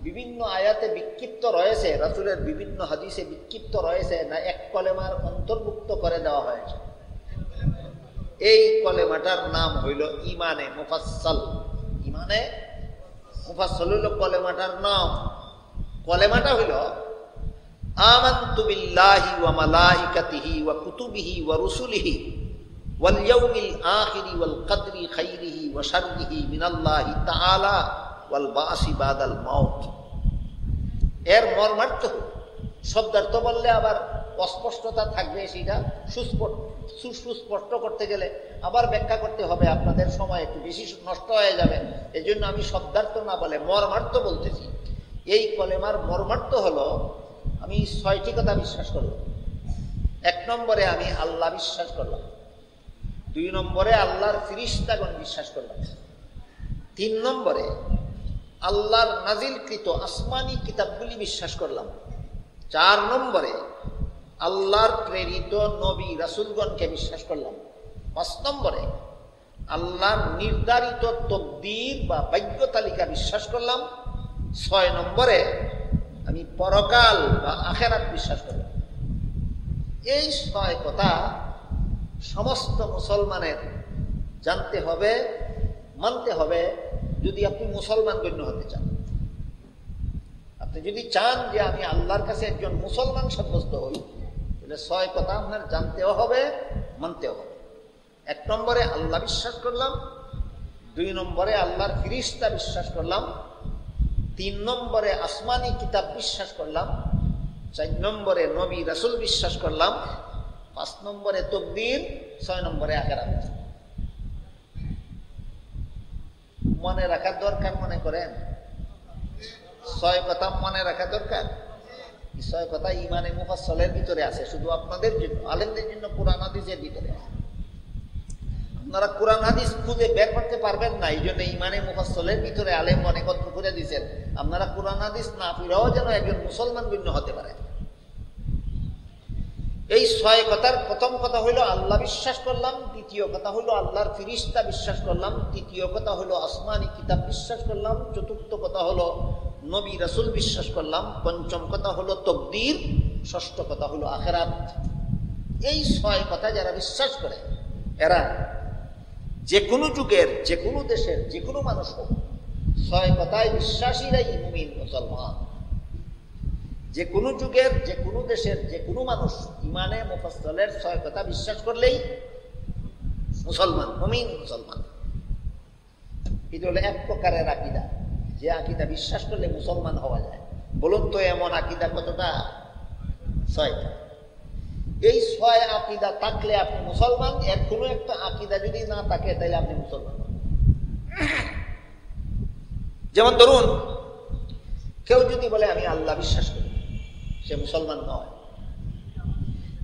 বিভিন্ন আয়াতে বিক্ষিপ্ত রয়েছে, রাসূলের বিভিন্ন হাদিসে বিক্ষিপ্ত রয়েছে, না এক কলেমার অন্তর্ভুক্ত করে দেওয়া হয়েছে? এই কলেমাটার নাম হইল ঈমানে মুফাসসাল। ঈমানে মুফাসসাল হইল কলেমাটার নাম। কলেমাটা হইল আমানতু বিল্লাহি ওয়া মালাইকাতিহি ওয়া কুতুবিহি ওয়া রুসুলিহি ওয়াল ইয়াউমিল আখিরি ওয়াল কদরি খাইরিহি ওয়া শাররিহি মিনাল্লাহি তাআলা ওয়াল বাসি বাদাল মাউত। এর মর্মার্থ শব্দার্থ বললে আবার অস্পষ্টতা থাকবে, সেটা সুস্পষ্ট করতে গেলে আবার ব্যাখ্যা করতে হবে, আপনাদের সময় একটু বেশি নষ্ট হয়ে যাবে। এই জন্য আমি শব্দার্থ না বলে মর্মার্থ বলতেছি। এই কলেমার মর্মার্থ হলো আমি ৬টি কথা বিশ্বাস করলাম। ১ নম্বরে আমি আল্লাহ বিশ্বাস করলাম, 2 নম্বরে আল্লাহর ফেরেশতাগণ বিশ্বাস করলাম, 3 নম্বরে আল্লাহর নাজিলকৃত আসমানি কিতাবগুলি বিশ্বাস করলাম, 4 নম্বরে আল্লাহর প্রেরিত নবী রাসূলগণকে বিশ্বাস করলাম, 5 নম্বরে আল্লাহর নির্ধারিত তকদির বা ভাগ্য তালিকা বিশ্বাস করলাম, ছয় নম্বরে আমি পরকাল বা আখিরাত বিশ্বাস করি। এই ছয় কথা সমস্ত মুসলমানের জানতে হবে, মানতে হবে, যদি আপনি মুসলমান গণ্য হতে চান। আপনি যদি চান যে আমি আল্লাহর কাছে একজন মুসলমান সাব্যস্ত হই, তাহলে ছয় কথা আপনার জানতেও হবে, মানতেও হবে। এক নম্বরে আল্লাহ বিশ্বাস করলাম, দুই নম্বরে আল্লাহর ফিরিস্তা বিশ্বাস করলাম, তিন নম্বরে আসমানি কিতাব বিশ্বাস করলাম, চার নম্বরে নবী রাসুল বিশ্বাস করলাম, পাঁচ নম্বরে তকদির, ছয় নম্বরে আখিরাত। মনে রাখার দরকার মনে করেন? ছয় কথা মনে রাখা দরকার। ছয় কথা ইমানে মুফাসসলের ভিতরে আছে, শুধু আপনাদের জন্য, আলেমদের জন্য কুরআন হাদিসের ভিতরে আছে। আপনারা কুরআন হাদিস খুঁজে বের করতে পারবেন না, এই জন্য ইমানে মুফাসসলের ভিতরে আলেম অনেক অর্থ খুঁজে দিয়েছেন। আপনারা কুরআন হাদিস না পড়েও যেন একজন মুসলমান গণ্য হতে পারে। এই ছয় কথার প্রথম কথা হইল আল্লাহ বিশ্বাস করলাম, দ্বিতীয় কথা হইল আল্লাহর ফিরিস্তা বিশ্বাস করলাম, তৃতীয় কথা হইল আসমানি কিতাব বিশ্বাস করলাম, চতুর্থ কথা হলো নবী রাসূল বিশ্বাস করলাম, পঞ্চম কথা হলো তকদির, ষষ্ঠ কথা হলো আখিরাত। এই ছয় কথা যারা বিশ্বাস করে এরা যে কোনো যুগের, যে কোনো দেশের, যে কোনো মানুষ হোক, ছয় কথায় বিশ্বাসীরাই মুমিন মুসলমান। যে কোনো যুগের, যে কোনো দেশের, যে কোনো মানুষ ইমানে মুফাসসলের ছয় কথা বিশ্বাস করলেই মুসলমান, মুমিন মুসলমান। এটা হলো এক প্রকারের আকীদা, যে আকীদা বিশ্বাস করলে মুসলমান হওয়া যায়। বলুন তো এমন আকীদা কতটা? ছয়টা। এই ছয় আকীদা থাকলে আপনি মুসলমান। এর কোনো একটা আকীদা যদি না থাকে তাহলে আপনি মুসলমান। যেমন ধরুন কেউ যদি বলে আমি আল্লাহ বিশ্বাস করি, সে মুসলমান নয়।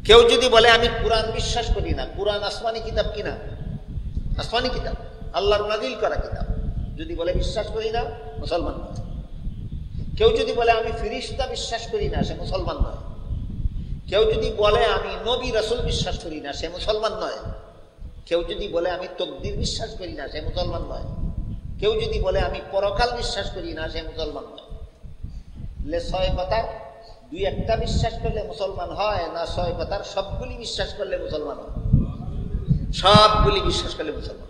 কেউ যদি বলে আমি কুরআন বিশ্বাস করি না, কুরআন আসমানি কিতাব কিনা, আসমানি কিতাব, আল্লাহর নাজিল করা কিতাব, যদি বলে বিশ্বাস করি না, মুসলমান নয়। কেউ যদি বলে আমি ফেরেশতা বিশ্বাস করি না, সে মুসলমান নয়। কেউ যদি বলে আমি নবী রাসূল বিশ্বাস করি না, সে মুসলমান নয়। কেউ যদি বলে আমি তকদির বিশ্বাস করি না, সে মুসলমান নয়। কেউ যদি বলে আমি পরকাল বিশ্বাস করি না, সে মুসলমান নয়। ছয় কথা দুই একটা বিশ্বাস করলে মুসলমান হয় না, ছয় কথার সবগুলি বিশ্বাস করলে মুসলমান হয়? সবগুলি বিশ্বাস করলে মুসলমান।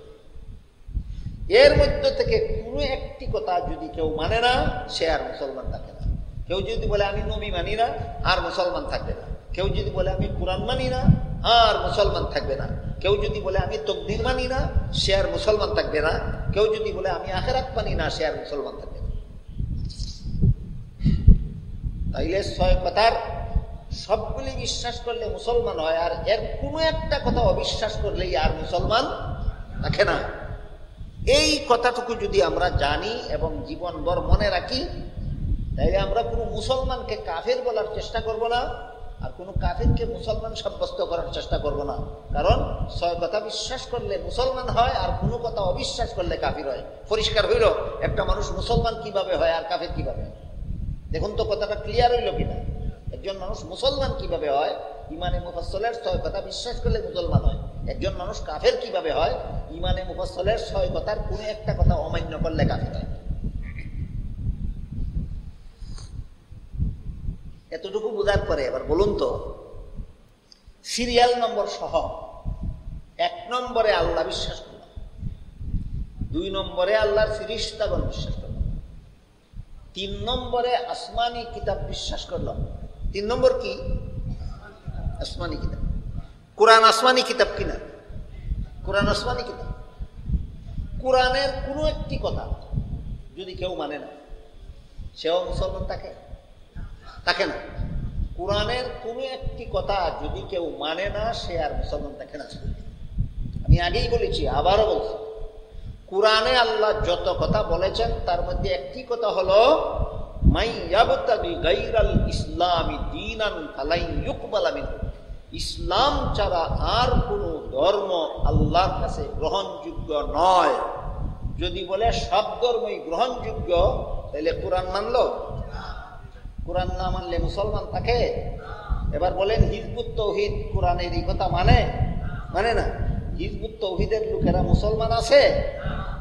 এর মধ্যে থেকে কোনো একটি কথা যদি কেউ মানে না, সে আর মুসলমান থাকে না। কেউ যদি বলে আমি নবী মানি না, আর মুসলমান থাকবে না। কেউ যদি বলে আমি কুরআন মানি না, আর মুসলমান থাকবে না। কেউ যদি বলে আমি তকদির মানি না, সে আর মুসলমান থাকবে না। কেউ যদি বলে আমি আখিরাত মানি না, সে আর মুসলমান থাকবে না। তাইলে ছয় কথার সবগুলি বিশ্বাস করলে মুসলমান হয়, আর এর কোনো একটা কথা অবিশ্বাস করলেই আর মুসলমান থাকে না। এই কথাটুকু যদি আমরা জানি এবং জীবনভর মনে রাখি, তাইলে আমরা কোনো মুসলমানকে কাফের বলার চেষ্টা করব না, আর কোনো কাফেরকে মুসলমান সাব্যস্ত করার চেষ্টা করব না। কারণ ছয় কথা বিশ্বাস করলে মুসলমান হয়, আর কোনো কথা অবিশ্বাস করলে কাফের হয়। পরিষ্কার হইল একটা মানুষ মুসলমান কিভাবে হয় আর কাফের কিভাবে হয়? দেখুন তো কথাটা ক্লিয়ার হইল কিনা? একজন মানুষ মুসলমান কিভাবে হয়? ইমানে মুফাসসলের ছয় কথা বিশ্বাস করলে মুসলমান হয়। একজন মানুষ কাফের কিভাবে হয়? ইমানে মুফাসসলের ছয় কথার কোনো একটা কথা অমান্য করলে কাফের হয়। এতটুকু বোঝার পরে এবার বলুন তো, সিরিয়াল নম্বর সহ এক নম্বরে আল্লাহ বিশ্বাস করলাম, দুই নম্বরে আল্লাহর ফেরেশতাগণ বিশ্বাস করলাম, তিন নম্বরে আসমানি কিতাব বিশ্বাস করলাম। তিন নম্বর কি? আসমানি কিতাব। কুরআন আসমানি কিতাব কিনা? কুরআন আসমানি কিতাব। কুরআনের কোনো একটি কথা যদি কেউ মানে না, সেও মুসলমান থাকে? থাকে না। কুরআনের কোনো একটি কথা যদি কেউ মানে না, সে আর মুসলমান থাকে না। আমি আগেই বলেছি, আবারও বলছি, কুরআনে আল্লাহ যত কথা বলেছেন তার মধ্যে একটি কথা হলো মাই ইয়াবতাগি গায়রাল ইসলামি দীনান ফালাই ইউকবালা মিনহু। ইসলাম ছাড়া আর কোনো ধর্ম আল্লাহর কাছে গ্রহণযোগ্য নয়। যদি বলে সব ধর্মই গ্রহণযোগ্য, তাহলে কুরআন মানলো? কুরআন না মানলে মুসলমান থাকে? এবার বলেন, হিজবুত তাওহীদ কুরআনের এই কথা মানে? মানে না। হিজবুত তাওহীদের লোকেরা মুসলমান আছে?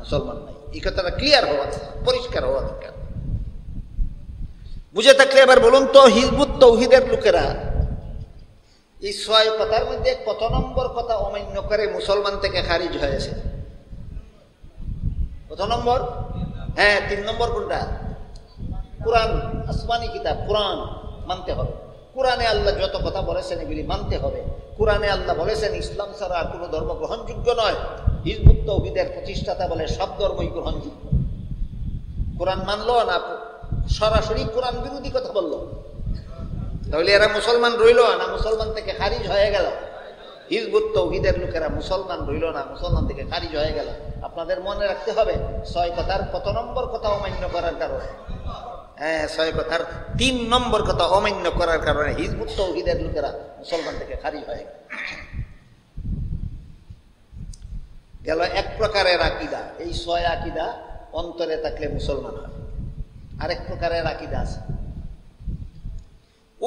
মুসলমান নাই। এই কথাটা ক্লিয়ার হওয়া, পরিষ্কার হওয়া দরকার। बुझे थकले एबार बोलुन तो हिजबुत तौहीदेर लोकेरा এই ৬ কথার মধ্যে কত নম্বর কথা অমান্য করে মুসলমান থেকে খারিজ হয়েছে? কত নম্বর? হ্যাঁ ৩ নম্বর কোনটা? কুরআন, আসমানি কিতাব কুরআন মানতে হবে। কুরআনে আল্লাহ যত কথা বলেছেন এগুলি মানতে হবে। কুরআনে আল্লাহ বলেছেন ইসলাম ছাড়া আর কোনো ধর্ম গ্রহণযোগ্য নয়। হিজবুত তৌহিদের প্রতিষ্ঠাতা বলে সব ধর্মই গ্রহণযোগ্য। কুরআন মানলো না সরাসরি কুরআন বিরোধী কথা বললো, তাহলে এরা মুসলমান রইল না মুসলমান থেকে খারিজ হয়ে গেল? হিজবুত তৌহিদের লোকেরা মুসলমান রইল না, মুসলমান থেকে খারিজ হয়ে গেল। আপনাদের মনে রাখতে হবে ৬ কথার কত নম্বর কথা অমান্য করার কারণে, হ্যাঁ ৬ কথার ৩ নম্বর কথা অমান্য করার কারণে হিজবুত তৌহিদের লোকেরা মুসলমান থেকে খারিজ হয়ে গেল। গেল এক প্রকারের আকীদা। এই ৬ আকীদা অন্তরে থাকলে মুসলমান হয়। আরেক প্রকারের আকীদা আছে,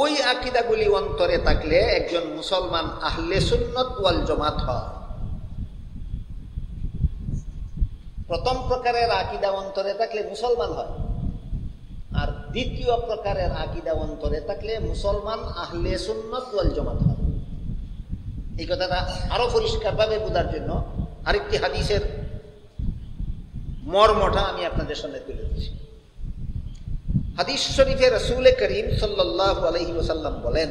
ওই আকীদাগুলি অন্তরে থাকলে একজন মুসলমান আহলে সুন্নাত ওয়াল জামাত হয়। প্রথম প্রকারের আকীদা অন্তরে থাকলে মুসলমান হয়, আর দ্বিতীয় প্রকারের আকীদা অন্তরে থাকলে মুসলমান আহলে সুন্নাত ওয়াল জামাত হয়। এই কথাটা আরো পরিষ্কারভাবে বোঝার জন্য আরেকটি হাদিসের মর্মটা আমি আপনাদের সামনে তুলে ধরছি। হাদিস শরীফে রাসূল করিম সাল্লাল্লাহু আলাইহি ওয়াসাল্লাম বলেন,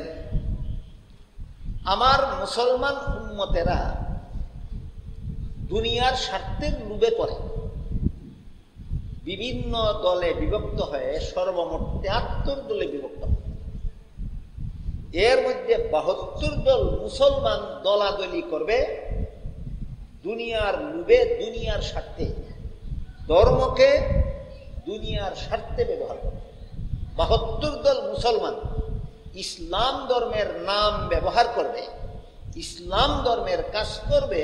আমার মুসলমান উম্মতেরা দুনিয়ার স্বার্থের লোভে পড়ে বিভিন্ন দলে বিভক্ত হয়ে সর্বমোট ৭৩ দলে বিভক্ত। এর মধ্যে ৭২ দল মুসলমান দলাদলি করবে দুনিয়ার লোভে, দুনিয়ার স্বার্থে, ধর্মকে দুনিয়ার স্বার্থে ব্যবহার করবে। ৭২ দল মুসলমান ইসলাম ধর্মের নাম ব্যবহার করবে, ইসলাম ধর্মের কাজ করবে,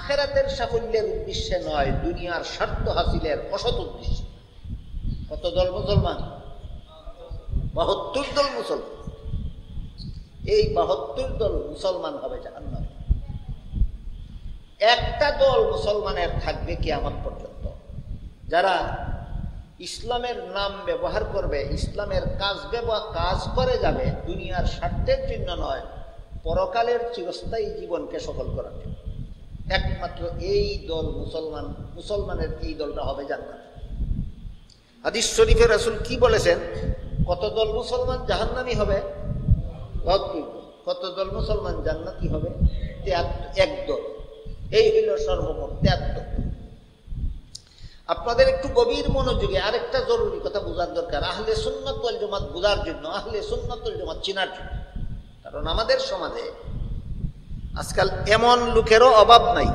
আখেরাতের সাফল্যের উদ্দেশ্যে নয়, দুনিয়ার স্বার্থ হাসিলের অসৎ উদ্দেশ্যে। কত দল মুসলমান? ৭২ দল মুসলমান। এই ৭২ দল মুসলমান হবে জাহান্নামে। একটা দল মুসলমানের থাকবে কিয়ামত পর্যন্ত, যারা ইসলামের নাম ব্যবহার করবে, ইসলামের কাজ করে যাবে, দুনিয়ার স্বার্থের জন্য নয়, পরকালের চিরস্থায়ী জীবনকে সফল করার জন্য। একমাত্র এই দল মুসলমান, মুসলমানের এই দলটা হবে জান্নাতে। হাদিস শরীফে রাসূল কি বলেছেন? কত দল মুসলমান জাহান্নামী হবে? ৭২ দল। কত দল মুসলমান জান্নাতি হবে? ১ দল। এই হইল সর্বমোট ৭৩। আপনাদের একটু গভীর মনোযোগে আরেকটা জরুরি কথা বোঝার দরকার আহলে সুন্নাত ওয়াল জামাত বোঝার জন্য, আহলে সুন্নাত ওয়াল জামাত চেনার জন্য। কারণ আমাদের সমাজে আজকাল এমন লোকেরও অভাব নাই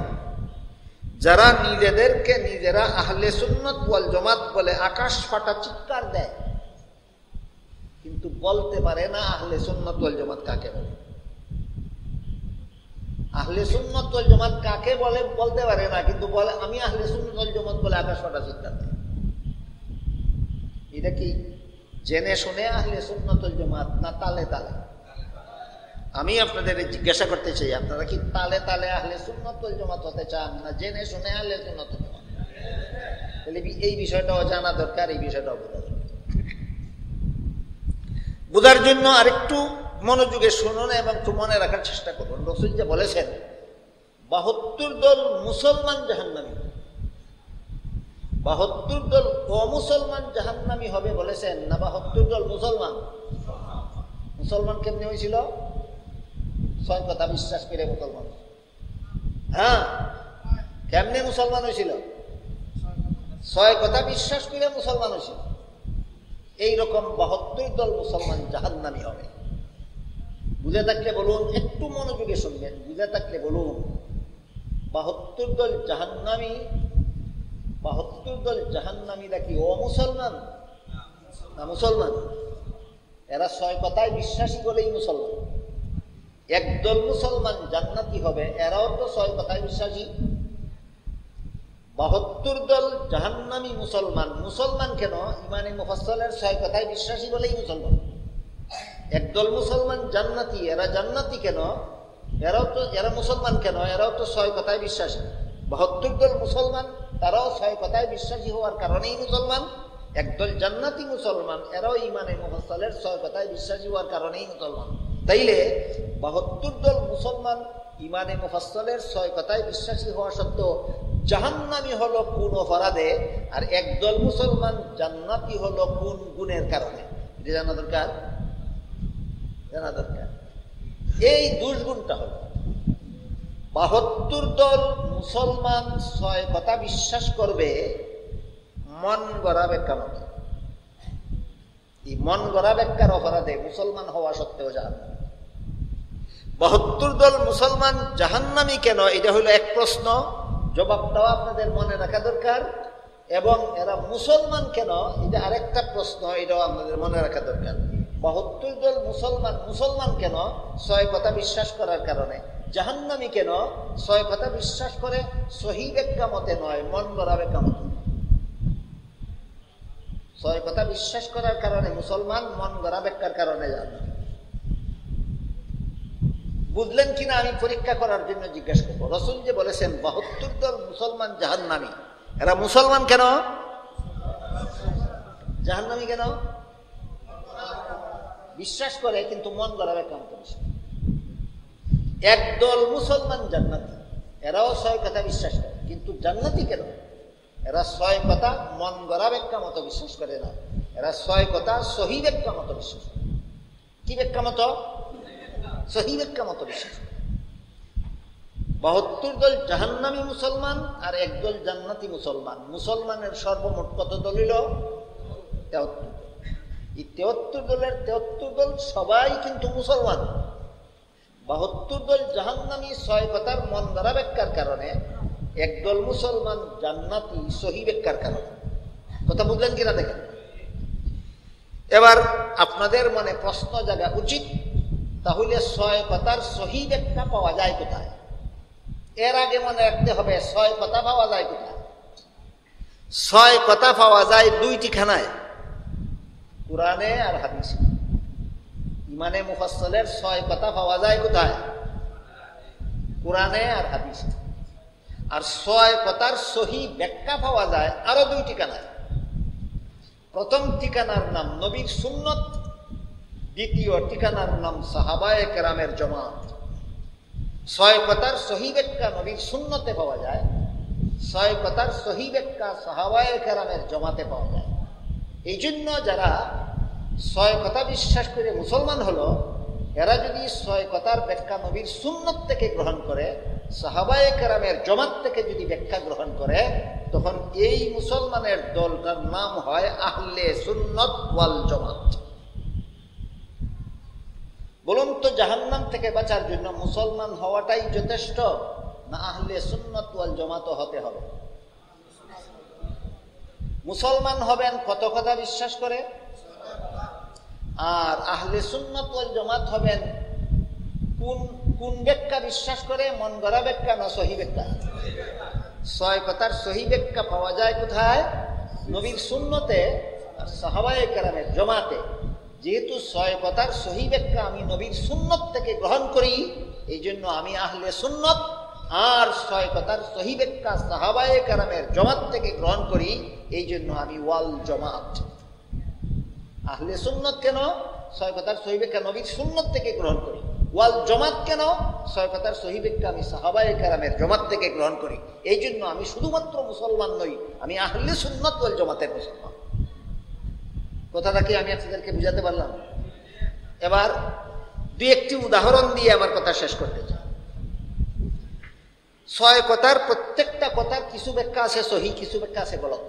যারা নিজেদেরকে নিজেরা আহলে সুন্নাত ওয়াল জামাত বলে আকাশ ফাটা চিৎকার দেয়, কিন্তু বলতে পারে না আহলে সুন্নাত ওয়াল জামাত কাকে বলে। আহলে সুন্নাত ওয়াল জামাত কাকে বলে বলতে পারে না, কিন্তু বলে আমি আহলে সুন্নাত ওয়াল জামাত বলে আকাশ ফাটা চিৎকার দেয়। এটা কি জেনে শুনে আহলে সুন্নাত ওয়াল জামাত, না তালে তালে? আমি আপনাদের জিজ্ঞাসা করতে চাই, আপনারা কি তালে তালে আহলে সুন্নাত ওয়াল জামাত হতে চান, না জেনে শুনে আহলে সুন্নাত ওয়াল জামাত? তাহলে এই বিষয়টাও জানা দরকার, এই বিষয়টাও বোঝা দরকার। বোঝার জন্য আরেকটু মনোযোগে শুনুন এবং একটু মনে রাখার চেষ্টা করুন। রাসূল যে বলেছেন ৭২ দল মুসলমান জাহান্নামী, ৭২ দল অমুসলমান জাহান্নামী হবে বলেছেন, না ৭২ দল মুসলমান? মুসলমান কেমনি হয়েছিল? ৬ কথা বিশ্বাস করে মুসলমান। হ্যাঁ, কেমনি মুসলমান হয়েছিল? ৬ কথা বিশ্বাস করে মুসলমান হয়েছিল। এইরকম ৭২ দল মুসলমান জাহান্নামী হবে। বুঝে থাকলে বলুন, একটু মনোযোগে শুনবেন, বুঝে থাকলে বলুন ৭২ দল জাহান্নামী, ৭২ দল জাহান্নামীরা কি অমুসলমান না মুসলমান? এরা ৬ কথায় বিশ্বাসী বলেই মুসলমান। ১ দল মুসলমান জান্নাতি হবে, এরাও তো ৬ কথায় বিশ্বাসী। ৭২ দল জাহান্নামী মুসলমান, মুসলমান কেন? ইমানে মুফাসসালের ৬ কথায় বিশ্বাসী বলেই মুসলমান। ১ দল মুসলমান জান্নাতি, এরা জান্নাতি কেন? এরা মুসলমান কেন? এরাও তো ৬ কথায় বিশ্বাসী। ৭২ দল মুসলমান, তারাও ৬ কথায় বিশ্বাসী হওয়ার কারণেই মুসলমান। একদল জান্নাতি মুসলমান, এরাও ঈমানে মুফাসসালের ছয় কথায় বিশ্বাসী হওয়ার কারণেই মুসলমান। তাইলে ৭২ দল মুসলমান ঈমানে মুফাসসালের ছয় কথায় বিশ্বাসী হওয়া সত্ত্বেও জাহান্নামী হলো কোন অপরাধে, আর একদল মুসলমান জান্নাতি হলো কোন গুণের কারণে, এটা জানা দরকার, জানা দরকার। এই দুর্গুণটা হলো ৭২ দল মুসলমান ছয় কথা বিশ্বাস করবে মন গড়া ব্যাখ্যার মতো, এই মন গড়া ব্যাখ্যার অপরাধে মুসলমান হওয়া সত্ত্বেও জাহান্নামী। ৭২ দল মুসলমান জাহান্নামী কেন, এটা হলো এক প্রশ্ন, জবাবটাও আপনাদের মনে রাখা দরকার। এবং এরা মুসলমান কেন, এটা আরেকটা প্রশ্ন, এটাও আপনাদের মনে রাখা দরকার। ৭২ দল মুসলমান মুসলমান কেন, ছয় কথা বিশ্বাস করার কারণে। জাহান্নামী কেন, ছয় কথা বিশ্বাস করে সহি ব্যাখ্যা মতে নয়, মন গড়া ব্যাখ্যা মতে। ছয় কথা বিশ্বাস করার কারণে মুসলমান, মন গড়া ব্যাখ্যার কারণে জাহান্নামী। বুঝলেন কিনা আমি পরীক্ষা করার জন্য জিজ্ঞাসা করবো। রাসূল যে বলেছেন ৭২ দল মুসলমান জাহান্নামী, এরা মুসলমান কেন, জাহান্নামী কেন? বিশ্বাস করে কিন্তু মন গড়া ব্যাখ্যা মতে বিশ্বাস। একদল মুসলমান জান্নাতি, এরাও ছয় কথা বিশ্বাস করে, কিন্তু জান্নাতি কেন? এরা ছয় কথা মন গড়া ব্যাখ্যা মতো বিশ্বাস করে না, এরা ছয় কথা সহি ব্যাখ্যা মতো বিশ্বাস করে। কি ব্যাখ্যা মতো? সহি ব্যাখ্যা মতো বিশ্বাস করে। ৭২ দল জাহান্নামী মুসলমান আর একদল জান্নাতি মুসলমান। মুসলমানের সর্বমোট কত দল হলো? ৭৩ দল। এই ৭৩ দলের ৭৩ দল সবাই কিন্তু মুসলমান। ৭২ দল জাহান্নামী ছয় কথার মন গড়া ব্যাখ্যার কারণে, একদল মুসলমান জান্নাতি সহি ব্যাখ্যার কারণে। কথা বুঝলেন কিনা দেখেন। এবার আপনাদের মনে প্রশ্ন জাগা উচিত, তাহলে ছয় কথার সহি ব্যাখ্যা পাওয়া যায় কোথায়? এর আগে মনে রাখতে হবে ছয় কথা পাওয়া যায় কোথায়। ছয় কথা পাওয়া যায় দুইটি খানায়, কুরআনে আর হাদিসে। ইমানে মুফাসসালের ছয় কথা পাওয়া যায় কোথায়? কুরআনে আর হাদিসে। আর ছয় কথার সহি ব্যাখ্যা পাওয়া যায় আরো দুই ঠিকানায়। প্রথম ঠিকানার নাম নবীর সুন্নত, দ্বিতীয় ঠিকানার নাম সাহাবায়ে কেরামের জমাত। ছয় কথার সহি ব্যাখ্যা নবীর সুন্নতে পাওয়া যায়, ছয় কথার সহি ব্যাখ্যা সাহাবায়ে কেরামের জমাতে পাওয়া যায়। এই জন্য যারা ছয় কথা বিশ্বাস করে মুসলমান হলো, এরা যদি ছয় কথার ব্যাখ্যা নবীর সুন্নত থেকে গ্রহণ করে, সাহাবায়ে কেরামের জমাত থেকে যদি ব্যাখ্যা গ্রহণ করে, তখন এই মুসলমানের দলটার নাম হয় আহলে সুন্নত ওয়াল জমাত। বলুন তো, জাহান্নাম থেকে বাঁচার জন্য মুসলমান হওয়াটাই যথেষ্ট, না আহলে সুন্নত ওয়াল জমাতও হতে হবে? মুসলমান হবেন কত কথা বিশ্বাস করে, আর আহলে সুন্নাত ওয়াল জামাত হবেন কোন কোন ব্যাখ্যা বিশ্বাস করে, মন গড়া ব্যাখ্যা না সহি ব্যাখ্যা? ছয় কথার সহি ব্যাখ্যা পাওয়া যায় কোথায়? নবীর সুন্নতে আর সাহাবায়ে কেরামের জমাতে। যেহেতু ছয় কথার সহি ব্যাখ্যা আমি নবীর সুন্নত থেকে গ্রহণ করি, এই জন্য আমি আহলে সুন্নত, আর ছয় কথার সহি ব্যাখ্যা সাহাবায়ে কেরামের জমাত থেকে গ্রহণ করি, এই জন্য আমি ওয়াল জমাত। আহলে সুন্নত কেন? ছয় কথার সহি ব্যাখ্যা নবীর সুন্নত থেকে গ্রহণ করি। ওয়াল জমাত কেন? ছয় কথার সহি ব্যাখ্যা আমি সাহাবায়ে কেরামের জমাত থেকে গ্রহণ করি, এই জন্য আমি শুধুমাত্র মুসলমান নই, আমি আহলে সুন্নত ওয়াল জমাতের মুসলমান। কথাটা কি আমি আপনাদেরকে বুঝাতে পারলাম? এবার দুই একটি উদাহরণ দিয়ে আমার কথা শেষ করতে চাই। ছয় কথার প্রত্যেকটা কথার কিছু ব্যাখ্যা আছে সহি, কিছু ব্যাখ্যা আছে গলত।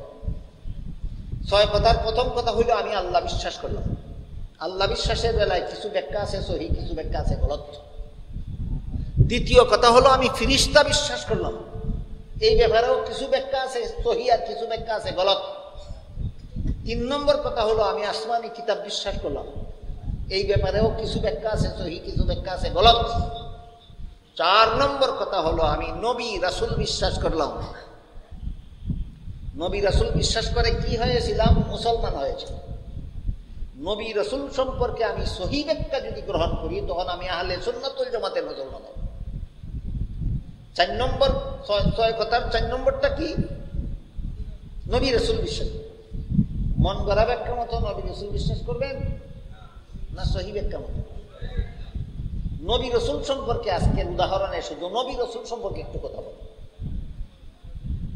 ছয় কথার প্রথম কথা হইল আমি আল্লাহ বিশ্বাস করলাম। আল্লাহ বিশ্বাসের বেলায় কিছু ব্যাখ্যা আছে সহি, কিছু ব্যাখ্যা আছে গলত। দ্বিতীয় কথা হলো আমি ফিরিস্তা বিশ্বাস করলাম, এই ব্যাপারেও কিছু ব্যাখ্যা আছে সহি আর কিছু ব্যাখ্যা আছে গলত। তিন নম্বর কথা হলো আমি আসমানি কিতাব বিশ্বাস করলাম, এই ব্যাপারেও কিছু ব্যাখ্যা আছে সহি, কিছু ব্যাখ্যা আছে গলত। চার নম্বর কথা হলো আমি নবী রাসুল বিশ্বাস করলাম। নবী রাসুল বিশ্বাস করে কি হয়েছিলাম? মুসলমান হয়েছিল। নবী রাসুল সম্পর্কে আমি সহি ব্যাখ্যা যদি গ্রহণ করি, তখন আমি আহলে সুন্নাতুল জামাতের মুসলমান হব। চার নম্বর, ছয় কথার চার নম্বরটা কি? নবী রাসুল বিশ্বাস। मन गड़ा व्याख्या मत नबी रसूल विश्वास करबेन ना सही व्याख्या मत नबी रसूल सम्पर्के आजके उदाहरणे शुधु नबी रसूल सम्पर्के एकटु कथा बोलो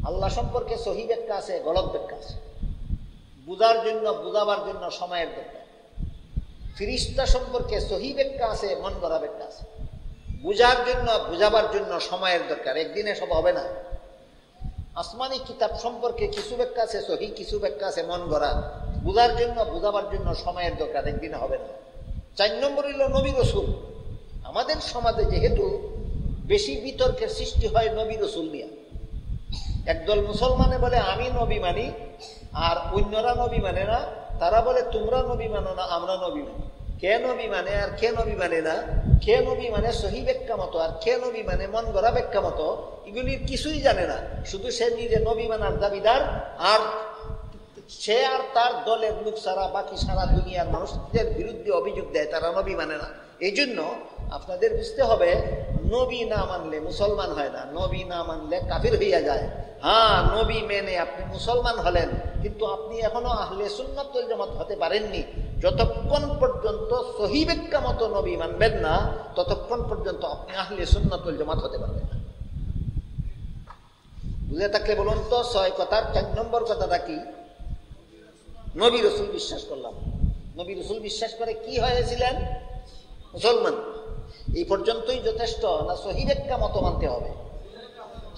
आल्लाह सम्पर्के सही व्याख्या आछे गलत व्याख्या आछे बुझार जन्य बुझाबार जन्य समयेर दरकार फिरिश्ता सम्पर्के सही व्याख्या आछे मन गड़ा व्याख्या आछे बुझार जन्य बुझाबार जन्य समयेर दरकार एकदिने सब होबे ना आसमानी किताब सम्पर्के किछु व्याख्या आछे सही किछु व्याख्या आछे मन गड़ा बुझार जन्य बुझाबार जन्य समयेर दरकार एकदिने होबे ना 4 नम्बर हलो नबी रसूल आमादेर समाजे जेहेतु बेशी बितर्केर सृष्टि हय नबी रसूल निये एकदल मुसलमाने बोले आमी नबी मानी आर अन्यरा नबी माने ना तारा बोले तोमरा नबी मानो ना आमरा नबी मानी के नबी माने आर के नबी माने ना के नबी माने सही व्याख्या मतो आर के नबी माने मन गड़ा व्याख्या मतो एगुलिर किछुई जाने ना शुधु से निजे नबी मानार दाबिदार आर से आर तार दलेर लोक सारा बाकी सारा दुनियार मानुषदेर बिरुद्धे अभियोग देय तारा नबी माने ना एइजोन्नो आपनादेर बुझते हबे नबी ना मानले मुसलमान हय ना नबी ना मानले काफिर हइया जाय हाँ नबी मेने आपनि मुसलमान हलेन किन्तु आपनि एखोनो आहले सुन्नत वल जमात हते पारेननि যতক্ষণ পর্যন্ত সহি ব্যাখ্যা মত নবী মানবেন না ততক্ষণ পর্যন্ত আপনি আহলে সুন্নাত ওয়াল জামাত হতে পারবেন না বুঝে থাকলে বলুন তো 6 কথার 4 নম্বর কথাটা কি নবী রাসূল বিশ্বাস করলাম নবী রাসূল বিশ্বাস করে কি হয়েছিলেন মুসলমান এই পর্যন্তই যথেষ্ট না সহি ব্যাখ্যা মত মানতে হবে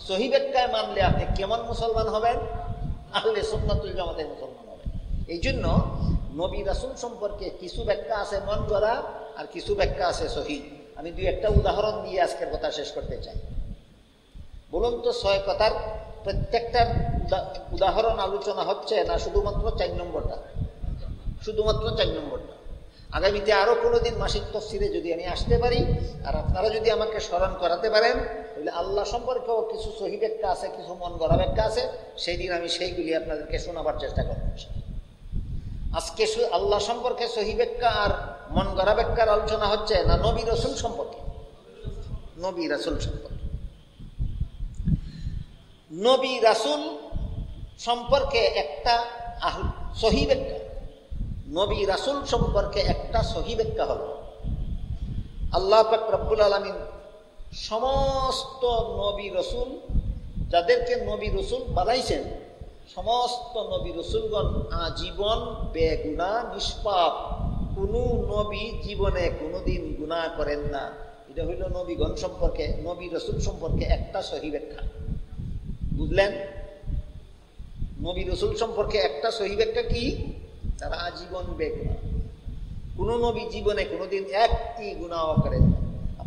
সহি ব্যাখ্যায় মানলে আপনি কেমন মুসলমান হবেন আহলে সুন্নাত ওয়াল জামাতের মুসলমান হবেন এইজন্য नबी रसूल सम्पर्के किछु व्याख्या आछे मन गड़ा और किछु व्याख्या आछे सही आमि दुई एकटा उदाहरण दिए आजकेर कथा शेष करते चाइ बोलुन तो छय कथार प्रत्येकटार उदाहरण आलोचना हच्छे ना शुधुमात्र 4 नम्बरटा शुधुमात्र 4 नम्बरटा आगामीते आरो कोनोदिन मासिक तफसिरे जदि आमि आसते पारि और आपनारा जदि आमाके स्मरण कराते पारेन ताहले आल्लाह सम्पर्केओ किछु सही व्याख्या आछे किछु मन गड़ा व्याख्या आछे सेई दिन आमि सेइगुली आपनादेरके शोनाबार चेष्टा करब आज के आल्ला सम्पर्के सही व्याख्या और मन गड़ा व्याख्यार आलोचना होच्छे ना नबी रसूल सम्पर्के नबी रसूल सम्पर्के नबी रसूल सम्पर्के एकटा सही व्याख्या नबी रसूल सम्पर्के एकटा सही व्याख्या हलो आल्लाह पाक रब्बुल आलामीन समस्त नबी रसूल जादेरके नबी रसूल बनाइछेन समस्त नबी रसूलगण आजीवन बेगुना निष्पाप कोनो नबी जीवने कोनोदिन गुनाह करेन ना एटा हइल नबीगण सम्पर्के नबी रसूल सम्पर्के एकटा सही व्याख्या बुझलेन नबी रसूल सम्पर्के एकटा सही व्याख्या कि तारा आजीवन बेगुना कोनो नबी जीवने कोनोदिन एकटी गुनाह करेन ना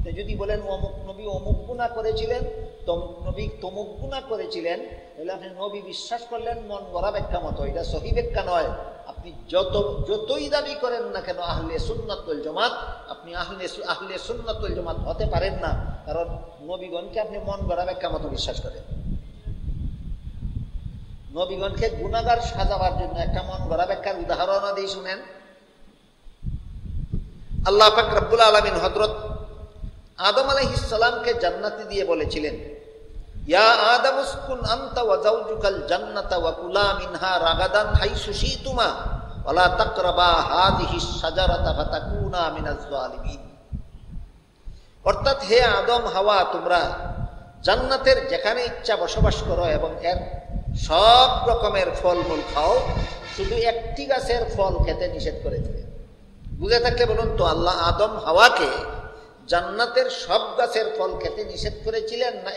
আপনি যদি বলেন অমুক নবী অমুক গুনাহ করেছিলেন তমুক নবী তমুক গুনাহ করেছিলেন তাহলে আপনি নবী বিশ্বাস করলেন মন গড়া ব্যাখ্যা মতো এটা সহি ব্যাখ্যা নয় আপনি যতই দাবি করেন না কেন আহলে সুন্নাত ওয়াল জামাত আপনি আহলে সুন্নাত ওয়াল জামাত হতে পারেন না কারণ নবীগণকে আপনি মন গড়া ব্যাখ্যা মতো বিশ্বাস করেন নবীগণকে গুনাহগার সাজাবার জন্য একটা মন গড়া ব্যাখ্যার উদাহরণ দিয়ে শুনেন আল্লাহ পাক রব্বুল আলামিন হযরত आदम अलैहिस सलाम के जन्नती दिए बोलेছিলেন या आदम उस्कुन अंता व जौजुकल जन्नत व कुला मिनहा रगदन हैसु शीतुमा वला तकरबा हादिहिस शजरता फतकुना मिनज जालिमिन অর্থাৎ হে আদম হাওয়া তোমরা জান্নাতের যেখানে ইচ্ছা বসবাস করো এবং এর সব রকমের ফলমূল খাও শুধু একটি গাছের ফল খেতে নিষেধ করে দিলেন বুঝে থাকলে বলুন তো আল্লাহ আদম হাওয়াকে জান্নাতের সব গাছের ফল খেতে নিষেধ করেছিলেন না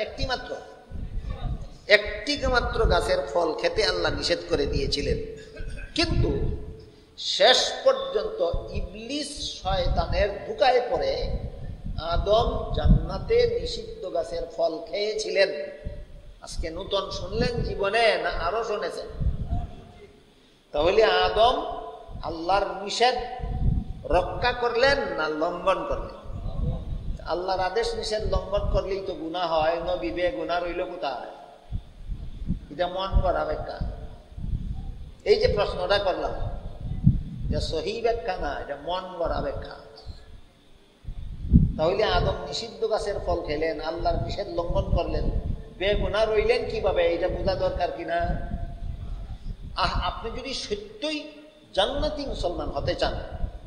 একটি মাত্র গাছের ফল খেতে আল্লাহ নিষেধ করে দিয়েছিলেন কিন্তু শেষ পর্যন্ত ইবলিস শয়তানের ধোঁকায় পড়ে আদম জান্নাতে নিষিদ্ধ গাছের ফল খেয়েছিলেন আজকে নতুন শুনলেন জীবনে না আরো শুনেছেন তাহলে আদম আল্লাহর নিষেধ রক্ষা করলেন না লঙ্ঘন করলেন আল্লাহর আদেশ নিষেধ লঙ্ঘন করলেই তো গুনাহ হয় নবী বেগুনাহ রইল কোথায় এটা মন করা ব্যাখ্যা এই যে প্রশ্নটা করলাম যে সহি ব্যাখ্যা না এটা মন করা ব্যাখ্যা তাহলে আদম নিষিদ্ধ গাছের ফল খেলেন আল্লাহর নিষেধ লঙ্ঘন করলেন বেগুনাহ রইলেন কিভাবে এটা বোঝা দরকার কিনা আপনি যদি সত্যই জান্নাতি মুসলমান হতে চান,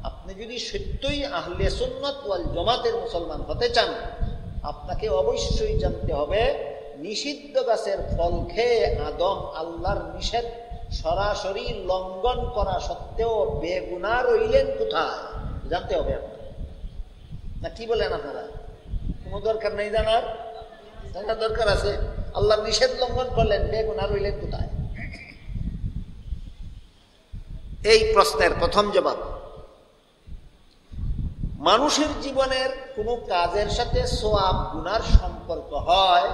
আপনি যদি সত্যই আহলে সুন্নাত ওয়াল জামাতের মুসলমান হতে চান, আপনাকে অবশ্যই জানতে হবে নিষিদ্ধ গাছের ফল খেয়ে আদম আল্লাহর নিষেধ সরাসরি লঙ্ঘন করা সত্ত্বেও বেগুনাহ রইলেন কোথায়, জানতে হবে আপনাকে। না কি বলেন আপনারা? কোনো দরকার নেই জানার? জানার দরকার আছে। আল্লাহর নিষেধ লঙ্ঘন করলেন, বেগুনাহ রইলেন কোথায়? এই প্রশ্নের প্রথম জবাব। মানুষের জীবনের কোনো কাজের সাথে সওয়াব গুনার সম্পর্ক হয়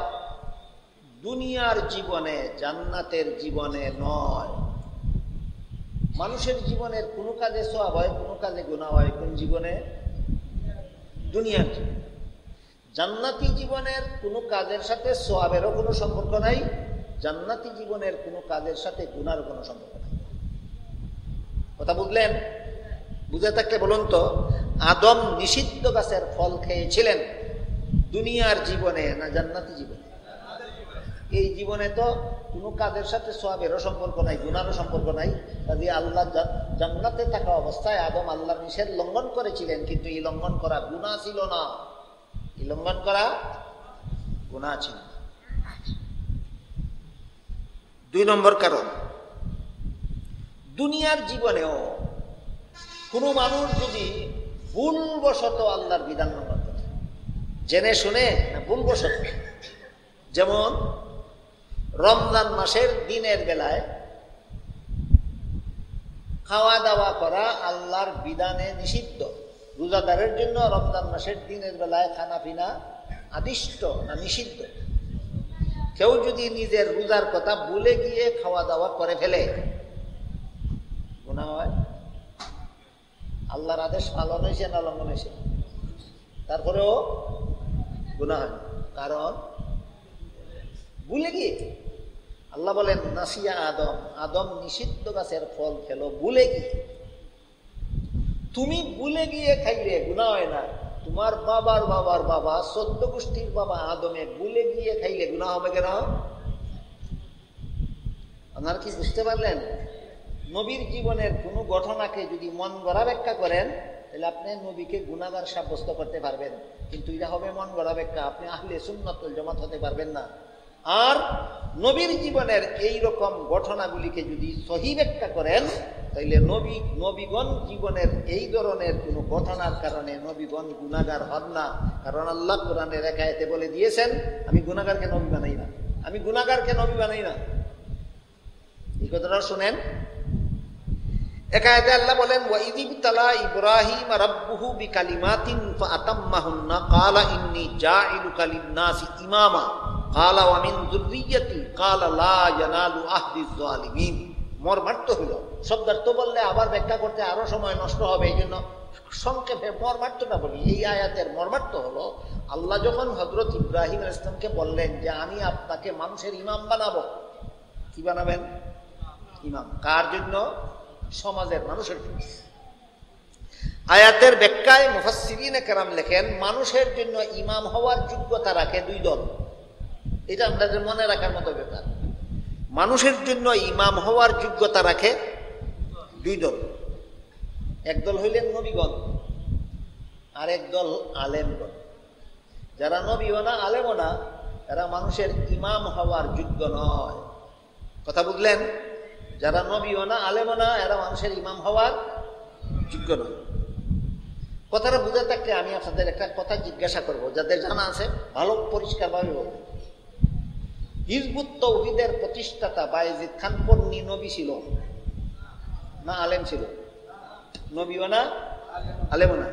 দুনিয়ার জীবনে, জান্নাতের জীবনে নয়। মানুষের জীবনের কোনো কাজে সওয়াব হয়, কোনো কাজে গুনাহ হয়। কোন জীবনে? দুনিয়ার জীবনে। জান্নাতি জীবনের কোনো কাজের সাথে সওয়াবেরও কোনো সম্পর্ক নাই, জান্নাতি জীবনের কোনো কাজের সাথে গুনাহর কোনো সম্পর্ক নাই। কথা বুঝলেন? বুঝে থাকলে বলুন তো, আদম নিষিদ্ধ গাছের ফল খেয়েছিলেন দুনিয়ার জীবনে না জান্নাতি জীবনে? এই জীবনে তো কোনো কাজের সাথে সওয়াবেরও সম্পর্ক নাই, গুনাহরও সম্পর্ক নাই। কাজে আল্লাহ জান্নাতে থাকা অবস্থায় আদম আল্লাহর নিষেধ লঙ্ঘন করেছিলেন, কিন্তু এই লঙ্ঘন করা গুনাহ ছিল না। এই লঙ্ঘন করা গুনাহ ছিল না। ২ নম্বর কারণ, দুনিয়ার জীবনেও কোনো মানুষ যদি ভুলবশত আল্লাহর বিধান লঙ্ঘন করে, জেনে শুনে না ভুলবশত, যেমন রমজান মাসের দিনের বেলায় খাওয়া দাওয়া করা আল্লাহর বিধানে নিষিদ্ধ। রোজাদারের জন্য রমজান মাসের দিনের বেলায় খানা পিনা আদিষ্ট না নিষিদ্ধ। কেউ যদি নিজের রোজার কথা ভুলে গিয়ে খাওয়া দাওয়া করে ফেলে, গুনাহ হয়। আল্লাহর আদেশ পালন হয়েছে না লঙ্ঘন হয়েছে? তারপরেও গুনাহ হয়, কারণ ভুলে গিয়ে। আল্লাহ বলেন নাসিয়া আদম, আদম নিষিদ্ধ গাছের ফল খেলো ভুলে গিয়ে। তুমি ভুলে গিয়ে খাইলে গুনাহ হয় না? তোমার বাবার বাবার বাবা, 14 গোষ্ঠীর বাবা আদমে ভুলে গিয়ে খাইলে গুনাহ হবে কেন? আপনারা কি বুঝতে পারলেন? নবীর জীবনের কোনো ঘটনাকে যদি মন গড়া ব্যাখ্যা করেন তাহলে আপনি নবীকে গুনাহগার সাব্যস্ত করতে পারবেন, কিন্তু এটা হবে মন গড়া ব্যাখ্যা, আপনি আহলে সুন্নাতুল জামাত হতে পারবেন না। আর নবীর জীবনের এই রকম ঘটনাগুলিকে যদি সহি ব্যাখ্যা করেন তাহলে নবীগণ জীবনের এই ধরনের কোনো ঘটনার কারণে নবীগণ গুনাহগার হন না, কারণ আল্লাহ কোরআনের এক আয়াতে বলে দিয়েছেন আমি গুনাহগারকে নবী বানাই না, আমি গুনাহগারকে নবী বানাই না। এই কথাটা শুনেন, এক আয়াতে আল্লাহ বলেন ওয়াইদ ইবতালা ইব্রাহিম রাব্বুহু বিকালিমাতিন ফাতাম্মাহুন্না ক্বালা ইন্নী জাঈলুকা লিন্নাসি ইমামা ক্বালা ওয়া মিন যুররিয়্যাতি ক্বালা লা ইয়ানালু আহদিয যালিমিন। মর্মার্থ হলো, শব্দার্থ বললে আবার ব্যাখ্যা করতে আরো সময় নষ্ট হবে, এই জন্য সংক্ষেপে মর্মার্থটা বলি। এই আয়াতের মর্মার্থ হলো, আল্লাহ যখন হযরত ইব্রাহিম আলাইহিস সালামকে বললেন যে আমি আপনাকে মানুষের ইমাম বানাবো, কি বানাবেন? ইমাম। কার জন্য? সমাজের মানুষের জন্য। আয়াতের ব্যাখ্যায় মুফাসসিরিনে কেরাম লেখেন মানুষের জন্য ইমাম হওয়ার যোগ্যতা রাখে 2 দল। এটা আপনাদের মনে রাখার মতো ব্যাপার। মানুষের জন্য ইমাম হওয়ার যোগ্যতা রাখে 2 দল। একদল হইলেন নবীগণ, আর একদল আলেমগণ। যারা নবীও না আলেমও না, তারা মানুষের ইমাম হওয়ার যোগ্য নয়। কথা বুঝলেন? যারা নবীও না আলেমও না, এরা মানুষের ইমাম হওয়ার যোগ্য নয়। কথাটা বুঝে থাকলে আমি আপনাদের একটা কথা জিজ্ঞাসা করব, যাদের জানা আছে ভালো পরিষ্কারভাবে বলবো। হিজবুত তাওহীদের প্রতিষ্ঠাতা বায়েজিদ খান পন্নী নবী ছিল না আলেম ছিল? নবীও না আলেমও না,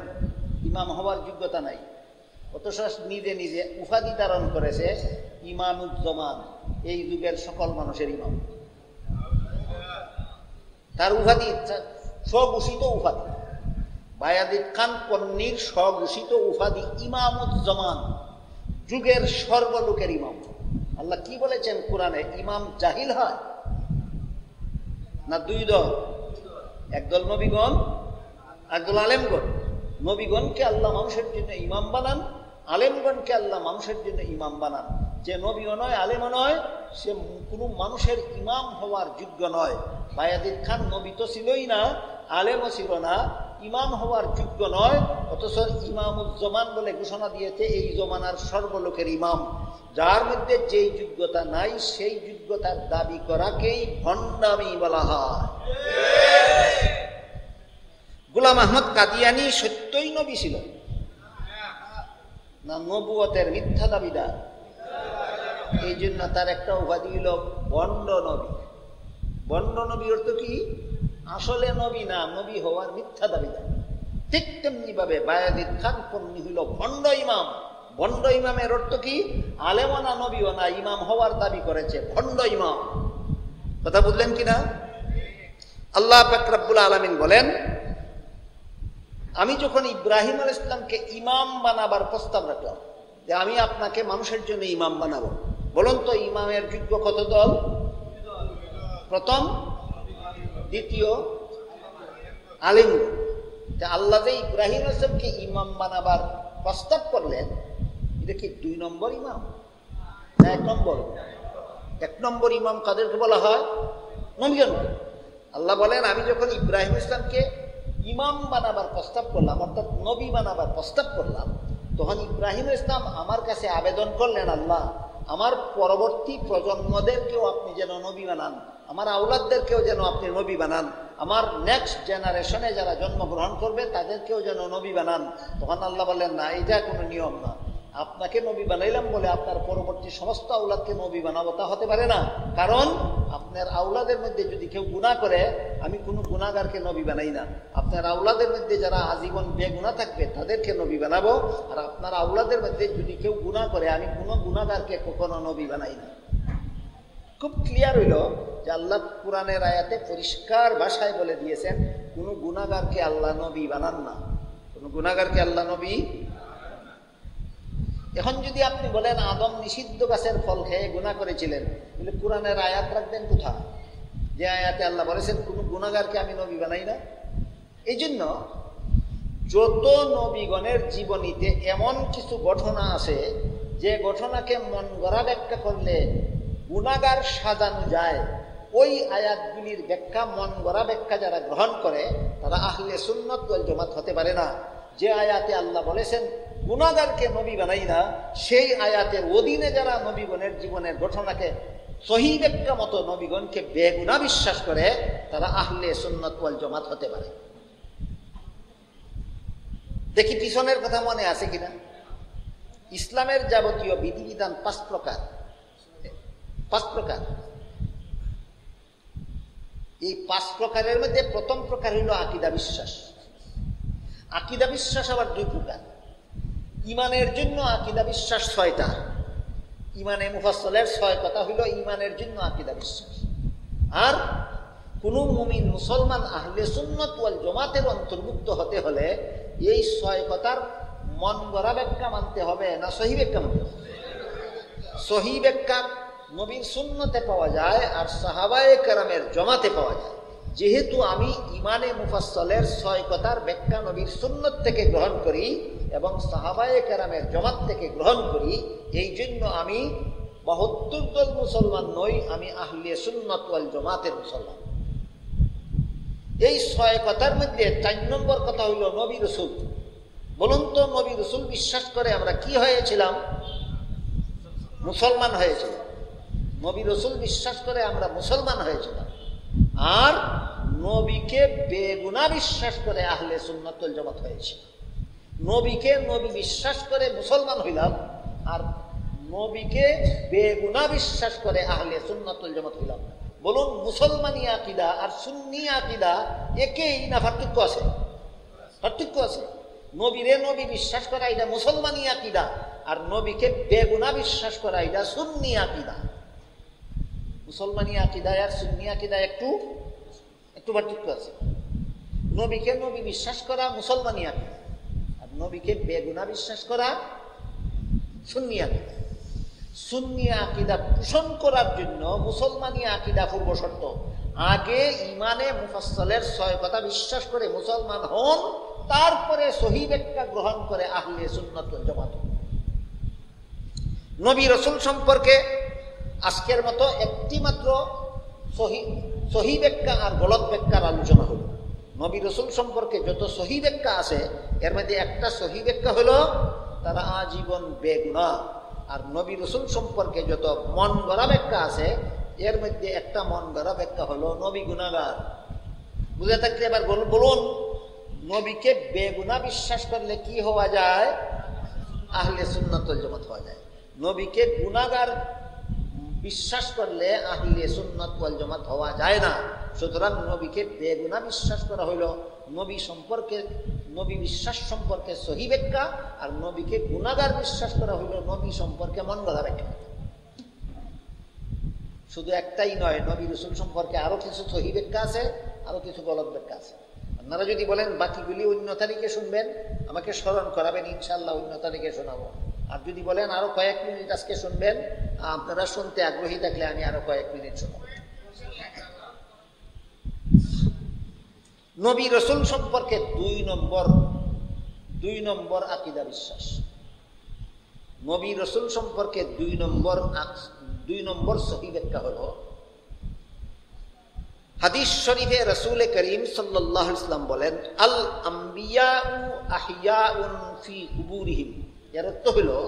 ইমাম হওয়ার যোগ্যতা নাই, অথচ নিজে নিজে উপাধি ধারণ করেছে ইমামুল জামান, এই যুগের সকল মানুষের ইমাম। তার উপাধি স্বঘোষিত উপাধি, বায়েজিদ খান পন্নীর স্বঘোষিত উপাধি ইমামুল জামান, যুগের সর্বলোকের ইমাম। আল্লাহ কি বলেছেন কোরআনে? ইমাম জাহিল হয় না? 2 দল, একদল নবীগণ, একদল আলেমগণ। নবীগণকে আল্লাহ মানুষের জন্য ইমাম বানান, আলেমগণকে আল্লাহ মানুষের জন্য ইমাম বানান। যে নবীও নয় আলেমও নয়, সে কোনো মানুষের ইমাম হওয়ার যোগ্য নয়। বায়াজিদ খান নবী তো ছিলই না, আলেমও ছিল না, ইমাম হওয়ার যোগ্য নয়, অথচ ইমামুল জমান বলে ঘোষণা দিয়েছে এই জমানার সর্বলোকের ইমাম। যার মধ্যে যেই যোগ্যতা নাই সেই যোগ্যতার দাবি করাকেই ভণ্ডামি বলা হয়। গোলাম আহমদ কাদিয়ানি সত্যই নবী ছিল না, নবুয়তের মিথ্যা দাবিদার। এই জন্য তার একটা উপাধি হল ভণ্ড নবী। ভণ্ড নবী অর্থ কি? আসলে নবী না, নবী হওয়ার মিথ্যা দাবিদার। ঠিক তেমনি ভাবে বায়াজিদ খান কর্মী হইল ভণ্ড ইমাম। ভণ্ড ইমামের অর্থ কি? আলেমও না, নবীও না, ইমাম হওয়ার দাবি করেছে, ভণ্ড ইমাম। কথা বুঝলেন কিনা? আল্লাহ পাক রব্বুল আলামিন বলেন, আমি যখন ইব্রাহিম আলাইহিস সালামকে ইমাম বানাবার প্রস্তাব রাখলাম যে আমি আপনাকে মানুষের জন্য ইমাম বানাবো, বলুন তো ইমামের যোগ্য কত দল? প্রথম, দ্বিতীয় আলিম। আল্লাহ যে ইব্রাহিম আলাইহিস সালামকে ইমাম বানাবার প্রস্তাব করলেন, এটা কি 2 নম্বর ইমাম না 1 নম্বর? 1 নম্বর ইমাম কাদেরকে বলা হয়? নবীগণ। আল্লাহ বলেন, আমি যখন ইব্রাহিম আলাইহিস সালামকে ইমাম বানাবার প্রস্তাব করলাম, অর্থাৎ নবী বানাবার প্রস্তাব করলাম, তখন ইব্রাহিম আলাইহিস সালাম আমার কাছে আবেদন করলেন, আল্লাহ আমার পরবর্তী প্রজন্মদেরকেও আপনি যেন নবী বানান, আমার আওলাদদেরকেও যেন আপনি নবী বানান, আমার নেক্সট জেনারেশনে যারা জন্মগ্রহণ করবে তাদেরকেও যেন নবী বানান। তখন আল্লাহ বললেন, না, এটা কোনো নিয়ম না। আপনাকে নবী বানাইলাম বলে আপনার পরবর্তী সমস্ত আওলাদকে নবী বানাবো তা হতে পারে না, কারণ আপনার আওলাদের মধ্যে যদি কেউ গুনাহ করে, আমি কোনো গুনাহগারকে নবী বানাই না। আপনার আওলাদের মধ্যে যারা আজীবন বেগুনাহ থাকবে তাদেরকে নবী বানাবো, আর আপনার আওলাদের মধ্যে যদি কেউ গুনাহ করে আমি কোনো গুনাহগারকে কখনো নবী বানাই না। খুব ক্লিয়ার হইল যে আল্লাহ কুরআনের আয়াতে পরিষ্কার ভাষায় বলে দিয়েছেন, কোনো গুনাহগারকে আল্লাহ নবী বানান না, কোনো গুনাহগারকে আল্লাহ নবী। এখন যদি আপনি বলেন আদম নিষিদ্ধ গাছের ফল খেয়ে গুনাহ করেছিলেন, তাহলে কুরআনের আয়াত রাখবেন কোথায়? যে আয়াতে আল্লাহ বলেছেন কোনো গুনাহগারকে আমি নবী বানাই না। এই জন্য যত নবীগণের জীবনীতে এমন কিছু ঘটনা আছে যে ঘটনাকে মন গড়া ব্যাখ্যা করলে গুনাহগার সাজানো যায়, ওই আয়াতগুলির ব্যাখ্যা মন গড়া ব্যাখ্যা যারা গ্রহণ করে তারা আহলে সুন্নাত ওয়াল জামাত হতে পারে না। যে আয়াতে আল্লাহ বলেছেন গুনাহগারকে নবী বানাই না, সেই আয়াতের অধীনে যারা নবীগণের জীবনের ঘটনাকে সহি ব্যাখ্যা মতো নবীগণকে বেগুনাহ বিশ্বাস করে তারা আহলে সুন্নাত ওয়াল জামাত হতে পারে। দেখি পিছনের কথা মনে আছে কিনা। ইসলামের যাবতীয় বিধিবিধান 5 প্রকার। 5 প্রকার। এই 5 প্রকারের মধ্যে প্রথম প্রকার হইল আকীদা বিশ্বাস। আকীদা বিশ্বাস আবার 2 প্রকার। ইমানের জন্য আকীদা বিশ্বাস 6টা। ইমানে মুফাসসালের 6 কথা হইল ইমানের জন্য আকীদা বিশ্বাস। আর কোন মুমিন মুসলমান আহলে সুন্নাত ওয়াল জামাতের অন্তর্ভুক্ত হতে হলে এই 6 কথার মন গড়া ব্যাখ্যা মানতে হবে না সহি ব্যাখ্যা মানতে হবে? সহি ব্যাখ্যা নবীর সুন্নতে পাওয়া যায় আর সাহাবায়ে কেরামের জামাতে পাওয়া যায়। যেহেতু আমি ইমানে মুফাসসালের 6 কথার ব্যাখ্যা নবীর সুন্নত থেকে গ্রহণ করি এবং সাহাবায়ে কেরামের জামাত থেকে গ্রহণ করি, এই জন্য আমি 72 দল মুসলমান নই, আমি আহলে সুন্নাত ওয়াল জামাতের মুসলমান। এই 6 কথার মধ্যে 4 নম্বর কথা হইল নবী রাসূল। বলুন তো নবী রাসূল বিশ্বাস করে আমরা কি হয়েছিলাম? মুসলমান হয়েছিলাম। নবী রাসূল বিশ্বাস করে আমরা মুসলমান হয়েছিলাম। আর নবীকে বেগুনাহ বিশ্বাস করে আহলে সুন্নাত ওয়াল জামাত হয়েছে। নবীকে নবী বিশ্বাস করে মুসলমান হইলাম, আর নবীকে বেগুনাহ বিশ্বাস করে আহলে সুন্নাত ওয়াল জামাত হইলাম। বলুন মুসলমানি আকীদা আর সুন্নি আকীদা একই না পার্থক্য আছে? পার্থক্য আছে। নবীরে নবী বিশ্বাস করা এটা মুসলমানি আকীদা, আর নবীকে বেগুনাহ বিশ্বাস করা এটা সুন্নি আকীদা। মুসলমানি আকীদায় আর সুন্নি আকীদায় একটু একটু পার্থক্য আছে। নবীকে নবী বিশ্বাস করা মুসলমানি আকীদা, আর নবীকে বেগুনাহ বিশ্বাস করা সুন্নি আকীদা। সুন্নি আকীদা পোষণ করার জন্য মুসলমানি আকীদা পূর্ব শর্ত। আগে ইমানে মুফাসসালের 6 কথা বিশ্বাস করে মুসলমান হন, তারপরে সহি ব্যাখ্যা গ্রহণ করে আহলে সুন্নাত ওয়াল জামাত। নবী রাসূল সম্পর্কে আজকের মতো একটি মাত্র सही व्याख्या और गलत व्याख्यार आलोचना हल नबी रसूल सम्पर्के जो सही व्याख्या आछे एर मध्ये एकटा सही व्याख्या हलो तारा आजीवन बेगुनाह और नबी रसूल सम्पर्के जो मन गड़ा व्याख्या आछे एर मध्ये एकटा मन गड़ा व्याख्या हलो नबी गुनाहगार बुझे थाकले एबार बोलुन नबी के बेगुनाह विश्वास करले कि हवा जाए आहले सुन्नतुल जमात हवा जाए नबी के गुनाहगार विश्वास करले आहले सुन्नत वाल जमात हवा जाए ना सूतरां नबी के बेगुनाह विश्वास करा हलो नबी विश्वास सम्पर्के सही व्याख्या और नबी के गुनाहगार विश्वास करा हलो नबी सम्पर्के मन गड़ा व्याख्या शुधु एकटाई नय नबी रसूल सम्पर्के आरो किछु सही व्याख्या आछे आरो किछु गलत व्याख्या आछे আপনারা যদি বলেন বাকিগুলি অন্য তারিখে শুনবেন আমাকে স্মরণ করাবেন ইনশাআল্লাহ অন্য তারিখে শোনাবো আর যদি বলেন আরো কয়েক মিনিট আজকে শুনবেন আপনারা শুনতে আগ্রহী থাকলে আমি আরো কয়েক মিনিট শোনাবো নবী রাসূল সম্পর্কে দুই নম্বর আকীদা বিশ্বাস নবী রাসূল সম্পর্কে দুই নম্বর সহিহ ব্যাখ্যা হলো হাদিস শরীফে রাসূল করিম সাল্লাল্লাহু আলাইহি ওয়াসাল্লাম বলেন আল আমবিয়াউ আহইয়াউন ফি কুবুরিহিম এর অর্থ হলো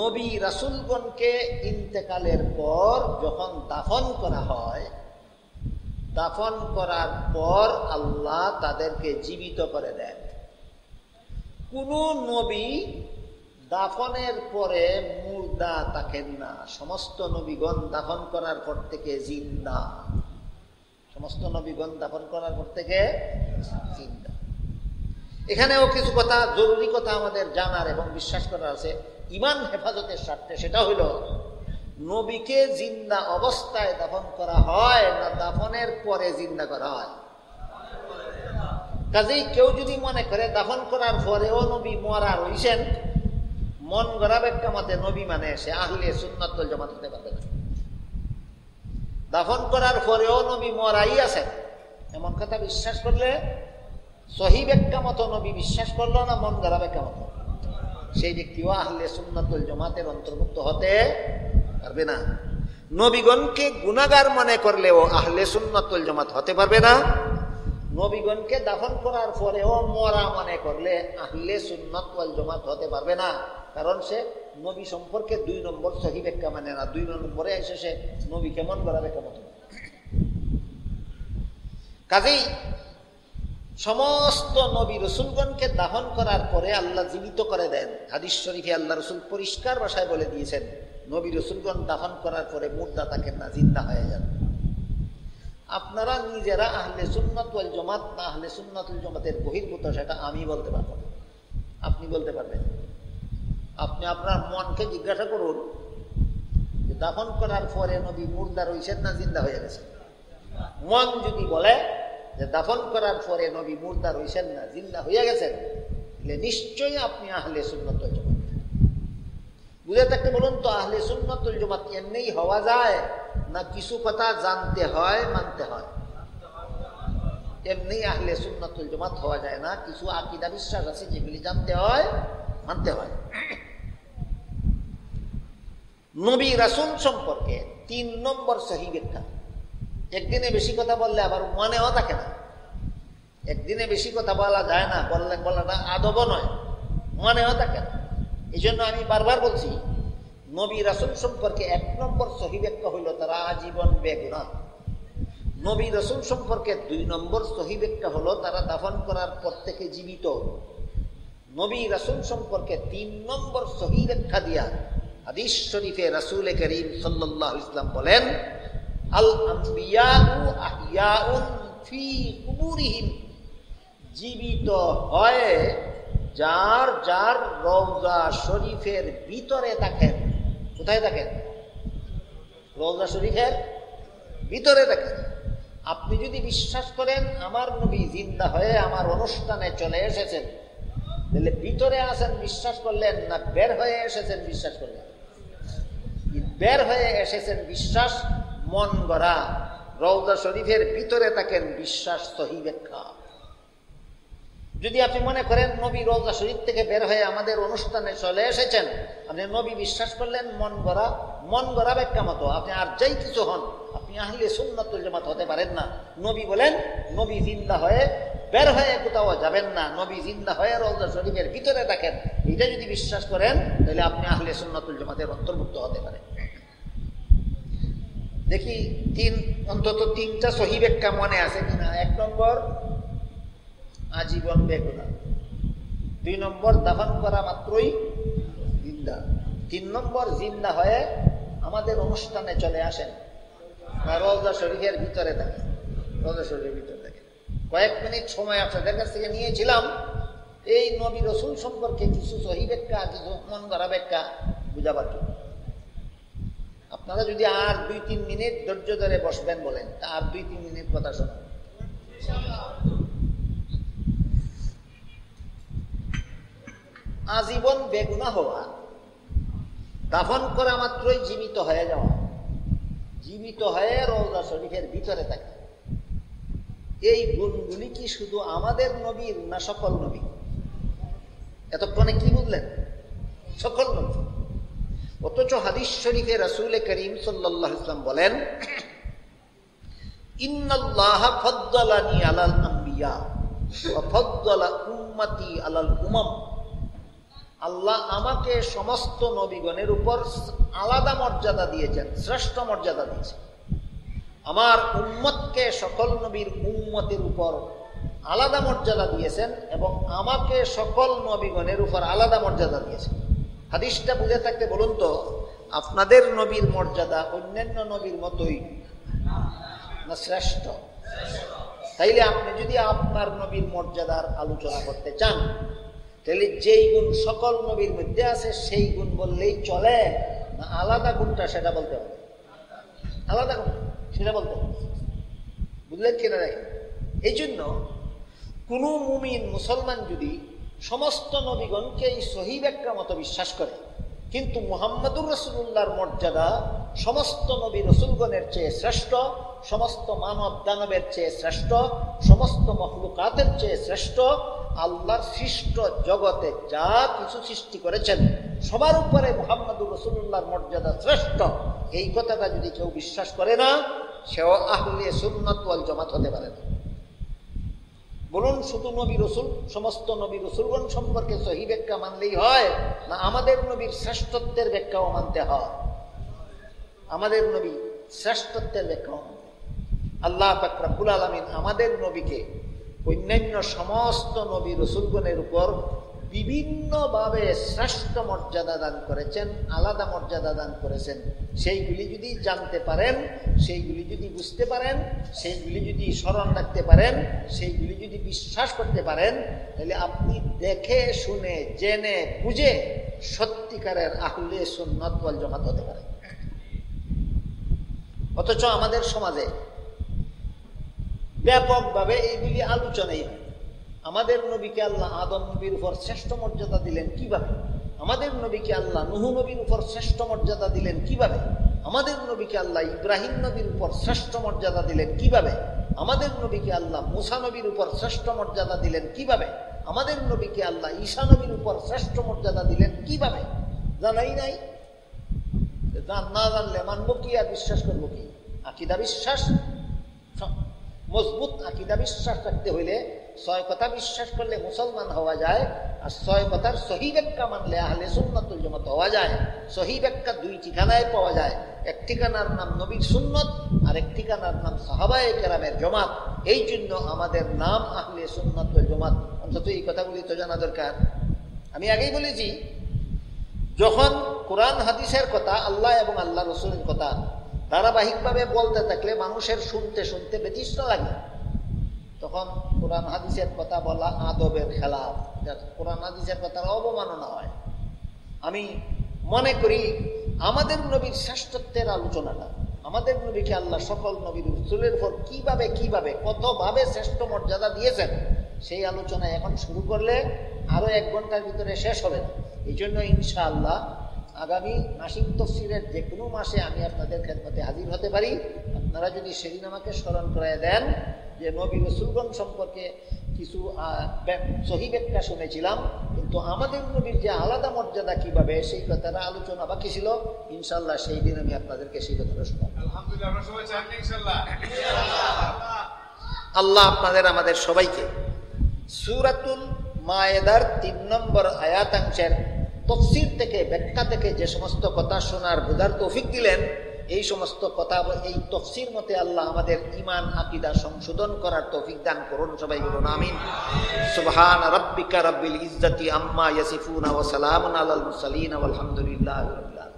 নবী রাসূলগণকে ইন্তেকালের পর যখন দাফন করা হয় দাফন করার পর আল্লাহ তাদেরকে জীবিত করে দেন কোন নবী দাফনের পরে মুর্দা থাকেন না সমস্ত নবীগণ দাফন করার পর থেকে জিন্দা সমস্ত নবীগণ দাফন করার পর থেকে জিন্দা এখানেও কিছু কথা জরুরি কথা আমাদের জানার এবং বিশ্বাস করার আছে ঈমান হেফাজতের স্বার্থে সেটা হলো নবীকে জিন্দা অবস্থায় দাফন করা হয় না দাফনের পরে জিন্দা করা হয় কাজেই কেউ যদি মনে করে দাফন করার পরেও নবী মরা রইছেন মন গড়া ব্যাখ্যা মতে নবী মানে সে আহলে সুন্নাত ওয়াল জামাত হতে পারবে না দাফন করার পরেও নবী মরাই আছেন এমন কথা বিশ্বাস করলে সহি ব্যাখ্যা মতো নবী বিশ্বাস করলো না মন গড়া ব্যাখ্যা মতো সেই ব্যক্তিও আহলে সুন্নাতুল জামাতের অন্তর্ভুক্ত হতে পারবে না নবীগণকে গুনাহগার মনে করলেও আহলে সুন্নাতুল জামাত হতে পারবে না নবীগণকে দাফন করার পরেও মরা মনে করলে আহলে সুন্নাত ওয়াল জামাত হতে পারবে না কারণ সে নবী সম্পর্কে দুই নম্বর সহি ব্যাখ্যা মানে না দুই নম্বরে এসে সে নবী কেমন গড়াবে কেমন কাজেই সমস্ত নবী রসুলগণকে দাফন করার পরে আল্লাহ জীবিত করে দেন হাদিস শরীফে আল্লাহ রসুল পরিষ্কার ভাষায় বলে দিয়েছেন নবী রসুলগণ দাফন করার পরে মুর্দা থাকেন না জিন্দা হয়ে যান আপনারা নিজেরা আহলে সুন্নাত ওয়াল জামাত না আহলে সুন্নাত ওয়াল জামাতের বহির্ভূত সেটা আমি বলতে পারবো না আপনি বলতে পারবেন আপনি আপনার মনকে জিজ্ঞাসা করুন যে দাফন করার পরে নবী মুর্দা রইছেন না জিন্দা হয়ে গেছেন মন যদি বলে যে দাফন করার পরে নবী মুর্দা রইছেন না জিন্দা হয়ে গেছেন তাহলে নিশ্চয়ই আপনি আহলে সুন্নাত ওয়াল জামাত বুঝে থাকতে বলুন তো আহলে সুন্নাত ওয়াল জামাত এমনিই হওয়া যায় না কিছু কথা জানতে হয় মানতে হয় এমনি আহলে সুন্নাত ওয়াল জামাত হওয়া যায় না কিছু আকীদা বিশ্বাস আছে যেগুলি জানতে হয় মানতে হয় নবী রাসূল সম্পর্কে তিন নম্বর সহি ব্যাখ্যা একদিনে বেশি কথা বললে আবার মনেও থাকে না একদিনে বেশি কথা বলা যায় না বলাটা আদব নয় মনেও থাকে না এই জন্য আমি বারবার বলছি নবী রাসূল সম্পর্কে এক নম্বর সহি ব্যাখ্যা হইল তারা আজীবন বেগুনাহ নবী রাসূল সম্পর্কে দুই নম্বর সহি ব্যাখ্যা হলো তারা দাফন করার পর থেকে জীবিত নবী রাসূল সম্পর্কে তিন নম্বর সহি ব্যাখ্যা দিয়া হাদিস শরীফে রাসূল করিম সাল্লাল্লাহু আলাইহি ওয়াসাল্লাম বলেন আল আমবিয়াউ আহইয়াউন ফি কুবুরিহিম জীবিত হয় যার যার রওজা শরীফের ভিতরে থাকেন কোথায় থাকেন রওজা শরীফের ভিতরে থাকেন আপনি যদি বিশ্বাস করেন আমার নবী জিন্দা হয়ে আমার অনুষ্ঠানে চলে এসেছেন তাহলে ভিতরে আছেন বিশ্বাস করলেন না বের হয়ে এসেছেন বিশ্বাস করলেন বের হয়ে এসেছেন বিশ্বাস মন গড়া রওজা শরীফের ভিতরে থাকেন বিশ্বাস সহি ব্যাখ্যা যদি আপনি মনে করেন নবী রওজা শরীফ থেকে বের হয়ে আমাদের অনুষ্ঠানে চলে এসেছেন, আপনি নবী বিশ্বাস করলেন, মন গড়া ব্যাখ্যা মতো আপনি আর যাই কিছু হন, আপনি আহলে সুন্নাতুল জামাত হতে পারেন না। নবী বলেন, নবী জিন্দা হয়ে বের হয়ে কোথাও যাবেন না, নবী জিন্দা হয়ে রওজা শরীফের ভিতরে থাকেন, এটা যদি বিশ্বাস করেন তাহলে আপনি আহলে সুন্নাতুল জামাতের অন্তর্ভুক্ত হতে পারেন। দেখি অন্তত তিনটা সহি ব্যাখ্যা মনে আছে কিনা। 1 নম্বর আজীবন বেগুনা, 2 নম্বর দাফন করা মাত্রই জিন্দা, 3 নম্বর জিন্দা হয়ে আমাদের অনুষ্ঠানে চলে আসেন, রওজা শরীফের ভিতরে থাকে। রওজা শরীফের ভিতরে থাকে। কয়েক মিনিট সময় আপনাদের কাছ থেকে নিয়েছিলাম এই নবী রসুল সম্পর্কে কিছু সহি ব্যাখ্যা, কিছু মন করা ব্যাখ্যা বুঝাবার জন্য। আপনারা যদি আর 2-3 মিনিট ধৈর্য ধরে বসবেন বলেন, আর 2-3 মিনিট কথা শোনান। আজীবন বেগুনা হওয়া, দাফন করা মাত্রই জীবিত হয়ে যাওয়া, জীবিত হয়ে রওজা শরীফের ভিতরে থাকে, এই গুণগুলি কি শুধু আমাদের নবীর না সকল নবী? এতক্ষণে কি বুঝলেন? সকল নবী। অথচ হাদিস শরীফে রাসূল করিম সাল্লাল্লাহু আলাইহি ওয়াসাল্লাম বলেন, ইন্নাল্লাহা ফাদ্দালানি আলাল আম্বিয়া ওয়া ফাদ্দালা উম্মতি আলাল উমাম। আল্লাহ আমাকে সমস্ত নবীগণের উপর আলাদা মর্যাদা দিয়েছেন, শ্রেষ্ঠ মর্যাদা দিয়েছেন। আমার উম্মতকে সকল নবীর উম্মতের উপর আলাদা মর্যাদা দিয়েছেন এবং আমাকে সকল নবীগণের উপর আলাদা মর্যাদা দিয়েছেন। হাদিসটা বুঝে থাকতে বলুন তো, আপনাদের নবীর মর্যাদা অন্যান্য নবীর মতোই না শ্রেষ্ঠ? তাইলে আপনি যদি আপনার নবীর মর্যাদার আলোচনা করতে চান তাহলে যেই গুণ সকল নবীর মধ্যে আছে সেই গুণ বললেই চলে না আলাদা গুণটা সেটা বলতে হবে? আলাদা গুণ সেটা বলতে হবে, বুঝলেন কিনা? দেখেন, এই জন্য কোনো মুমিন মুসলমান যদি সমস্ত নবীগণকে এই সহি ব্যাখ্যা মতো বিশ্বাস করে কিন্তু মুহাম্মাদুর রাসূলুল্লাহর মর্যাদা সমস্ত নবী রাসূলগণের চেয়ে শ্রেষ্ঠ, সমস্ত মানব দানবের চেয়ে শ্রেষ্ঠ, সমস্ত মখলুকাতের চেয়ে শ্রেষ্ঠ, আল্লাহর সৃষ্ট জগতে যা কিছু সৃষ্টি করেছেন সবার উপরে মুহাম্মাদুর রাসূলুল্লাহর মর্যাদা শ্রেষ্ঠ, এই কথাটা যদি কেউ বিশ্বাস করে না সেও আহলে সুন্নাত ওয়াল জামাত হতে পারে না। বলুন, শুধু নবী রসুল, সমস্ত নবী রসুলগণ সম্পর্কে সহি ব্যাখ্যা মানলেই হয় না আমাদের নবীর শ্রেষ্ঠত্বের ব্যাখ্যাও মানতে হয়? আমাদের নবী শ্রেষ্ঠত্বের ব্যাখ্যাও মানতে। আল্লাহ পাক রব্বুল আলামিন আমাদের নবীকে অন্যান্য সমস্ত নবী রসুলগণের উপর বিভিন্নভাবে শ্রেষ্ঠ মর্যাদা দান করেছেন, আলাদা মর্যাদা দান করেছেন। সেইগুলি যদি জানতে পারেন, সেইগুলি যদি বুঝতে পারেন, সেইগুলি যদি স্মরণ রাখতে পারেন, সেইগুলি যদি বিশ্বাস করতে পারেন তাহলে আপনি দেখে শুনে জেনে বুঝে সত্যিকারের আহলে সুন্নাত ওয়াল জামাত হতে পারেন। অথচ আমাদের সমাজে ব্যাপকভাবে এইগুলি আলোচনাই হয়। আমাদের নবীকে আল্লাহ আদম নবীর উপর শ্রেষ্ঠ মর্যাদা দিলেন কিভাবে? আমাদের নবীকে আল্লাহ নূহ নবীর উপর শ্রেষ্ঠ মর্যাদা দিলেন কিভাবে? আমাদের নবীকে আল্লাহ ইব্রাহিম নবীর উপর শ্রেষ্ঠ মর্যাদা দিলেন কিভাবে? আমাদের নবীকে আল্লাহ মুসা নবীর উপর শ্রেষ্ঠ মর্যাদা দিলেন কিভাবে? আমাদের নবীকে আল্লাহ ঈসা নবীর উপর শ্রেষ্ঠ মর্যাদা দিলেন কিভাবে? জানাই নাই। না জানলে মানব কি আর বিশ্বাস করবো কি? আকীদা বিশ্বাস, মজবুত আকীদা বিশ্বাস রাখতে হইলে 6 কথা বিশ্বাস করলে মুসলমান হওয়া যায়, আর 6 কথার সহি ব্যাখ্যা মানলে আহলে সুন্নাতুল জামাত হওয়া যায়। সহি ব্যাখ্যা 2 ঠিকানায় পাওয়া যায়, এক ঠিকানার নাম নবীর সুন্নত আর এক ঠিকানার নাম সাহাবায়ে কেরামের জামাত। এই জন্য আমাদের নাম আহলে সুন্নাতুল জামাত। অন্তত এই কথাগুলি তো জানা দরকার। আমি আগেই বলেছি, যখন কোরআন হাদিসের কথা, আল্লাহ এবং আল্লাহ রসুলের কথা ধারাবাহিকভাবে বলতে থাকলে মানুষের শুনতে শুনতে বেতৃষ্ণা লাগে, তখন কোরআন হাদিসের কথা বলা আদবের খেলাফ, কোরআন হাদিসের কথার অবমাননা হয়। আমি মনে করি আমাদের নবীর শ্রেষ্ঠত্বের আলোচনাটা, আমাদের নবীকে আল্লাহ সকল নবীর রাসূলের উপর কিভাবে কতভাবে শ্রেষ্ঠ মর্যাদা দিয়েছেন সেই আলোচনা এখন শুরু করলে আরও 1 ঘন্টার ভিতরে শেষ হবে না। এই জন্য ইনশাআল্লাহ আগামী মাসিক তফসিরের যে কোনো মাসে আমি আপনাদের খেদমতে হাজির হতে পারি। আপনারা যদি সেদিন আমাকে স্মরণ করায় দেন যে নবী রাসূলগণ সম্পর্কে কিছু সহিহ ব্যাখ্যা শুনেছিলাম, কিন্তু আমাদের নবীর যে আলাদা মর্যাদা কিভাবে সেই কথাটা আলোচনা বাকি ছিল। ইনশাআল্লাহ সেই দিন আমি আপনাদেরকে সেই কথাটা শোনাবো। আলহামদুলিল্লাহ, আমরা সবাই চাই ইনশাআল্লাহ। আল্লাহ আপনাদের আমাদের সবাইকে সূরাতুল মায়েদার 3 নম্বর আয়াতাংশের তফসির থেকে, ব্যাখ্যা থেকে যে সমস্ত কথা শোনার বোঝার তৌফিক দিলেন, এই সমস্ত কথা এই তফসির মতে আল্লাহ আমাদের ঈমান আকীদা সংশোধন করার তৌফিক দান করুন। সবাই বলুন আমিন। সুবহান রাব্বিকা রাব্বিল ইজ্জাতি আম্মা ইয়াসিফুন ওয়া সালামুন আলাল মুরসালিন ওয়াল হামদুলিল্লাহি রাব্বিল আলামিন।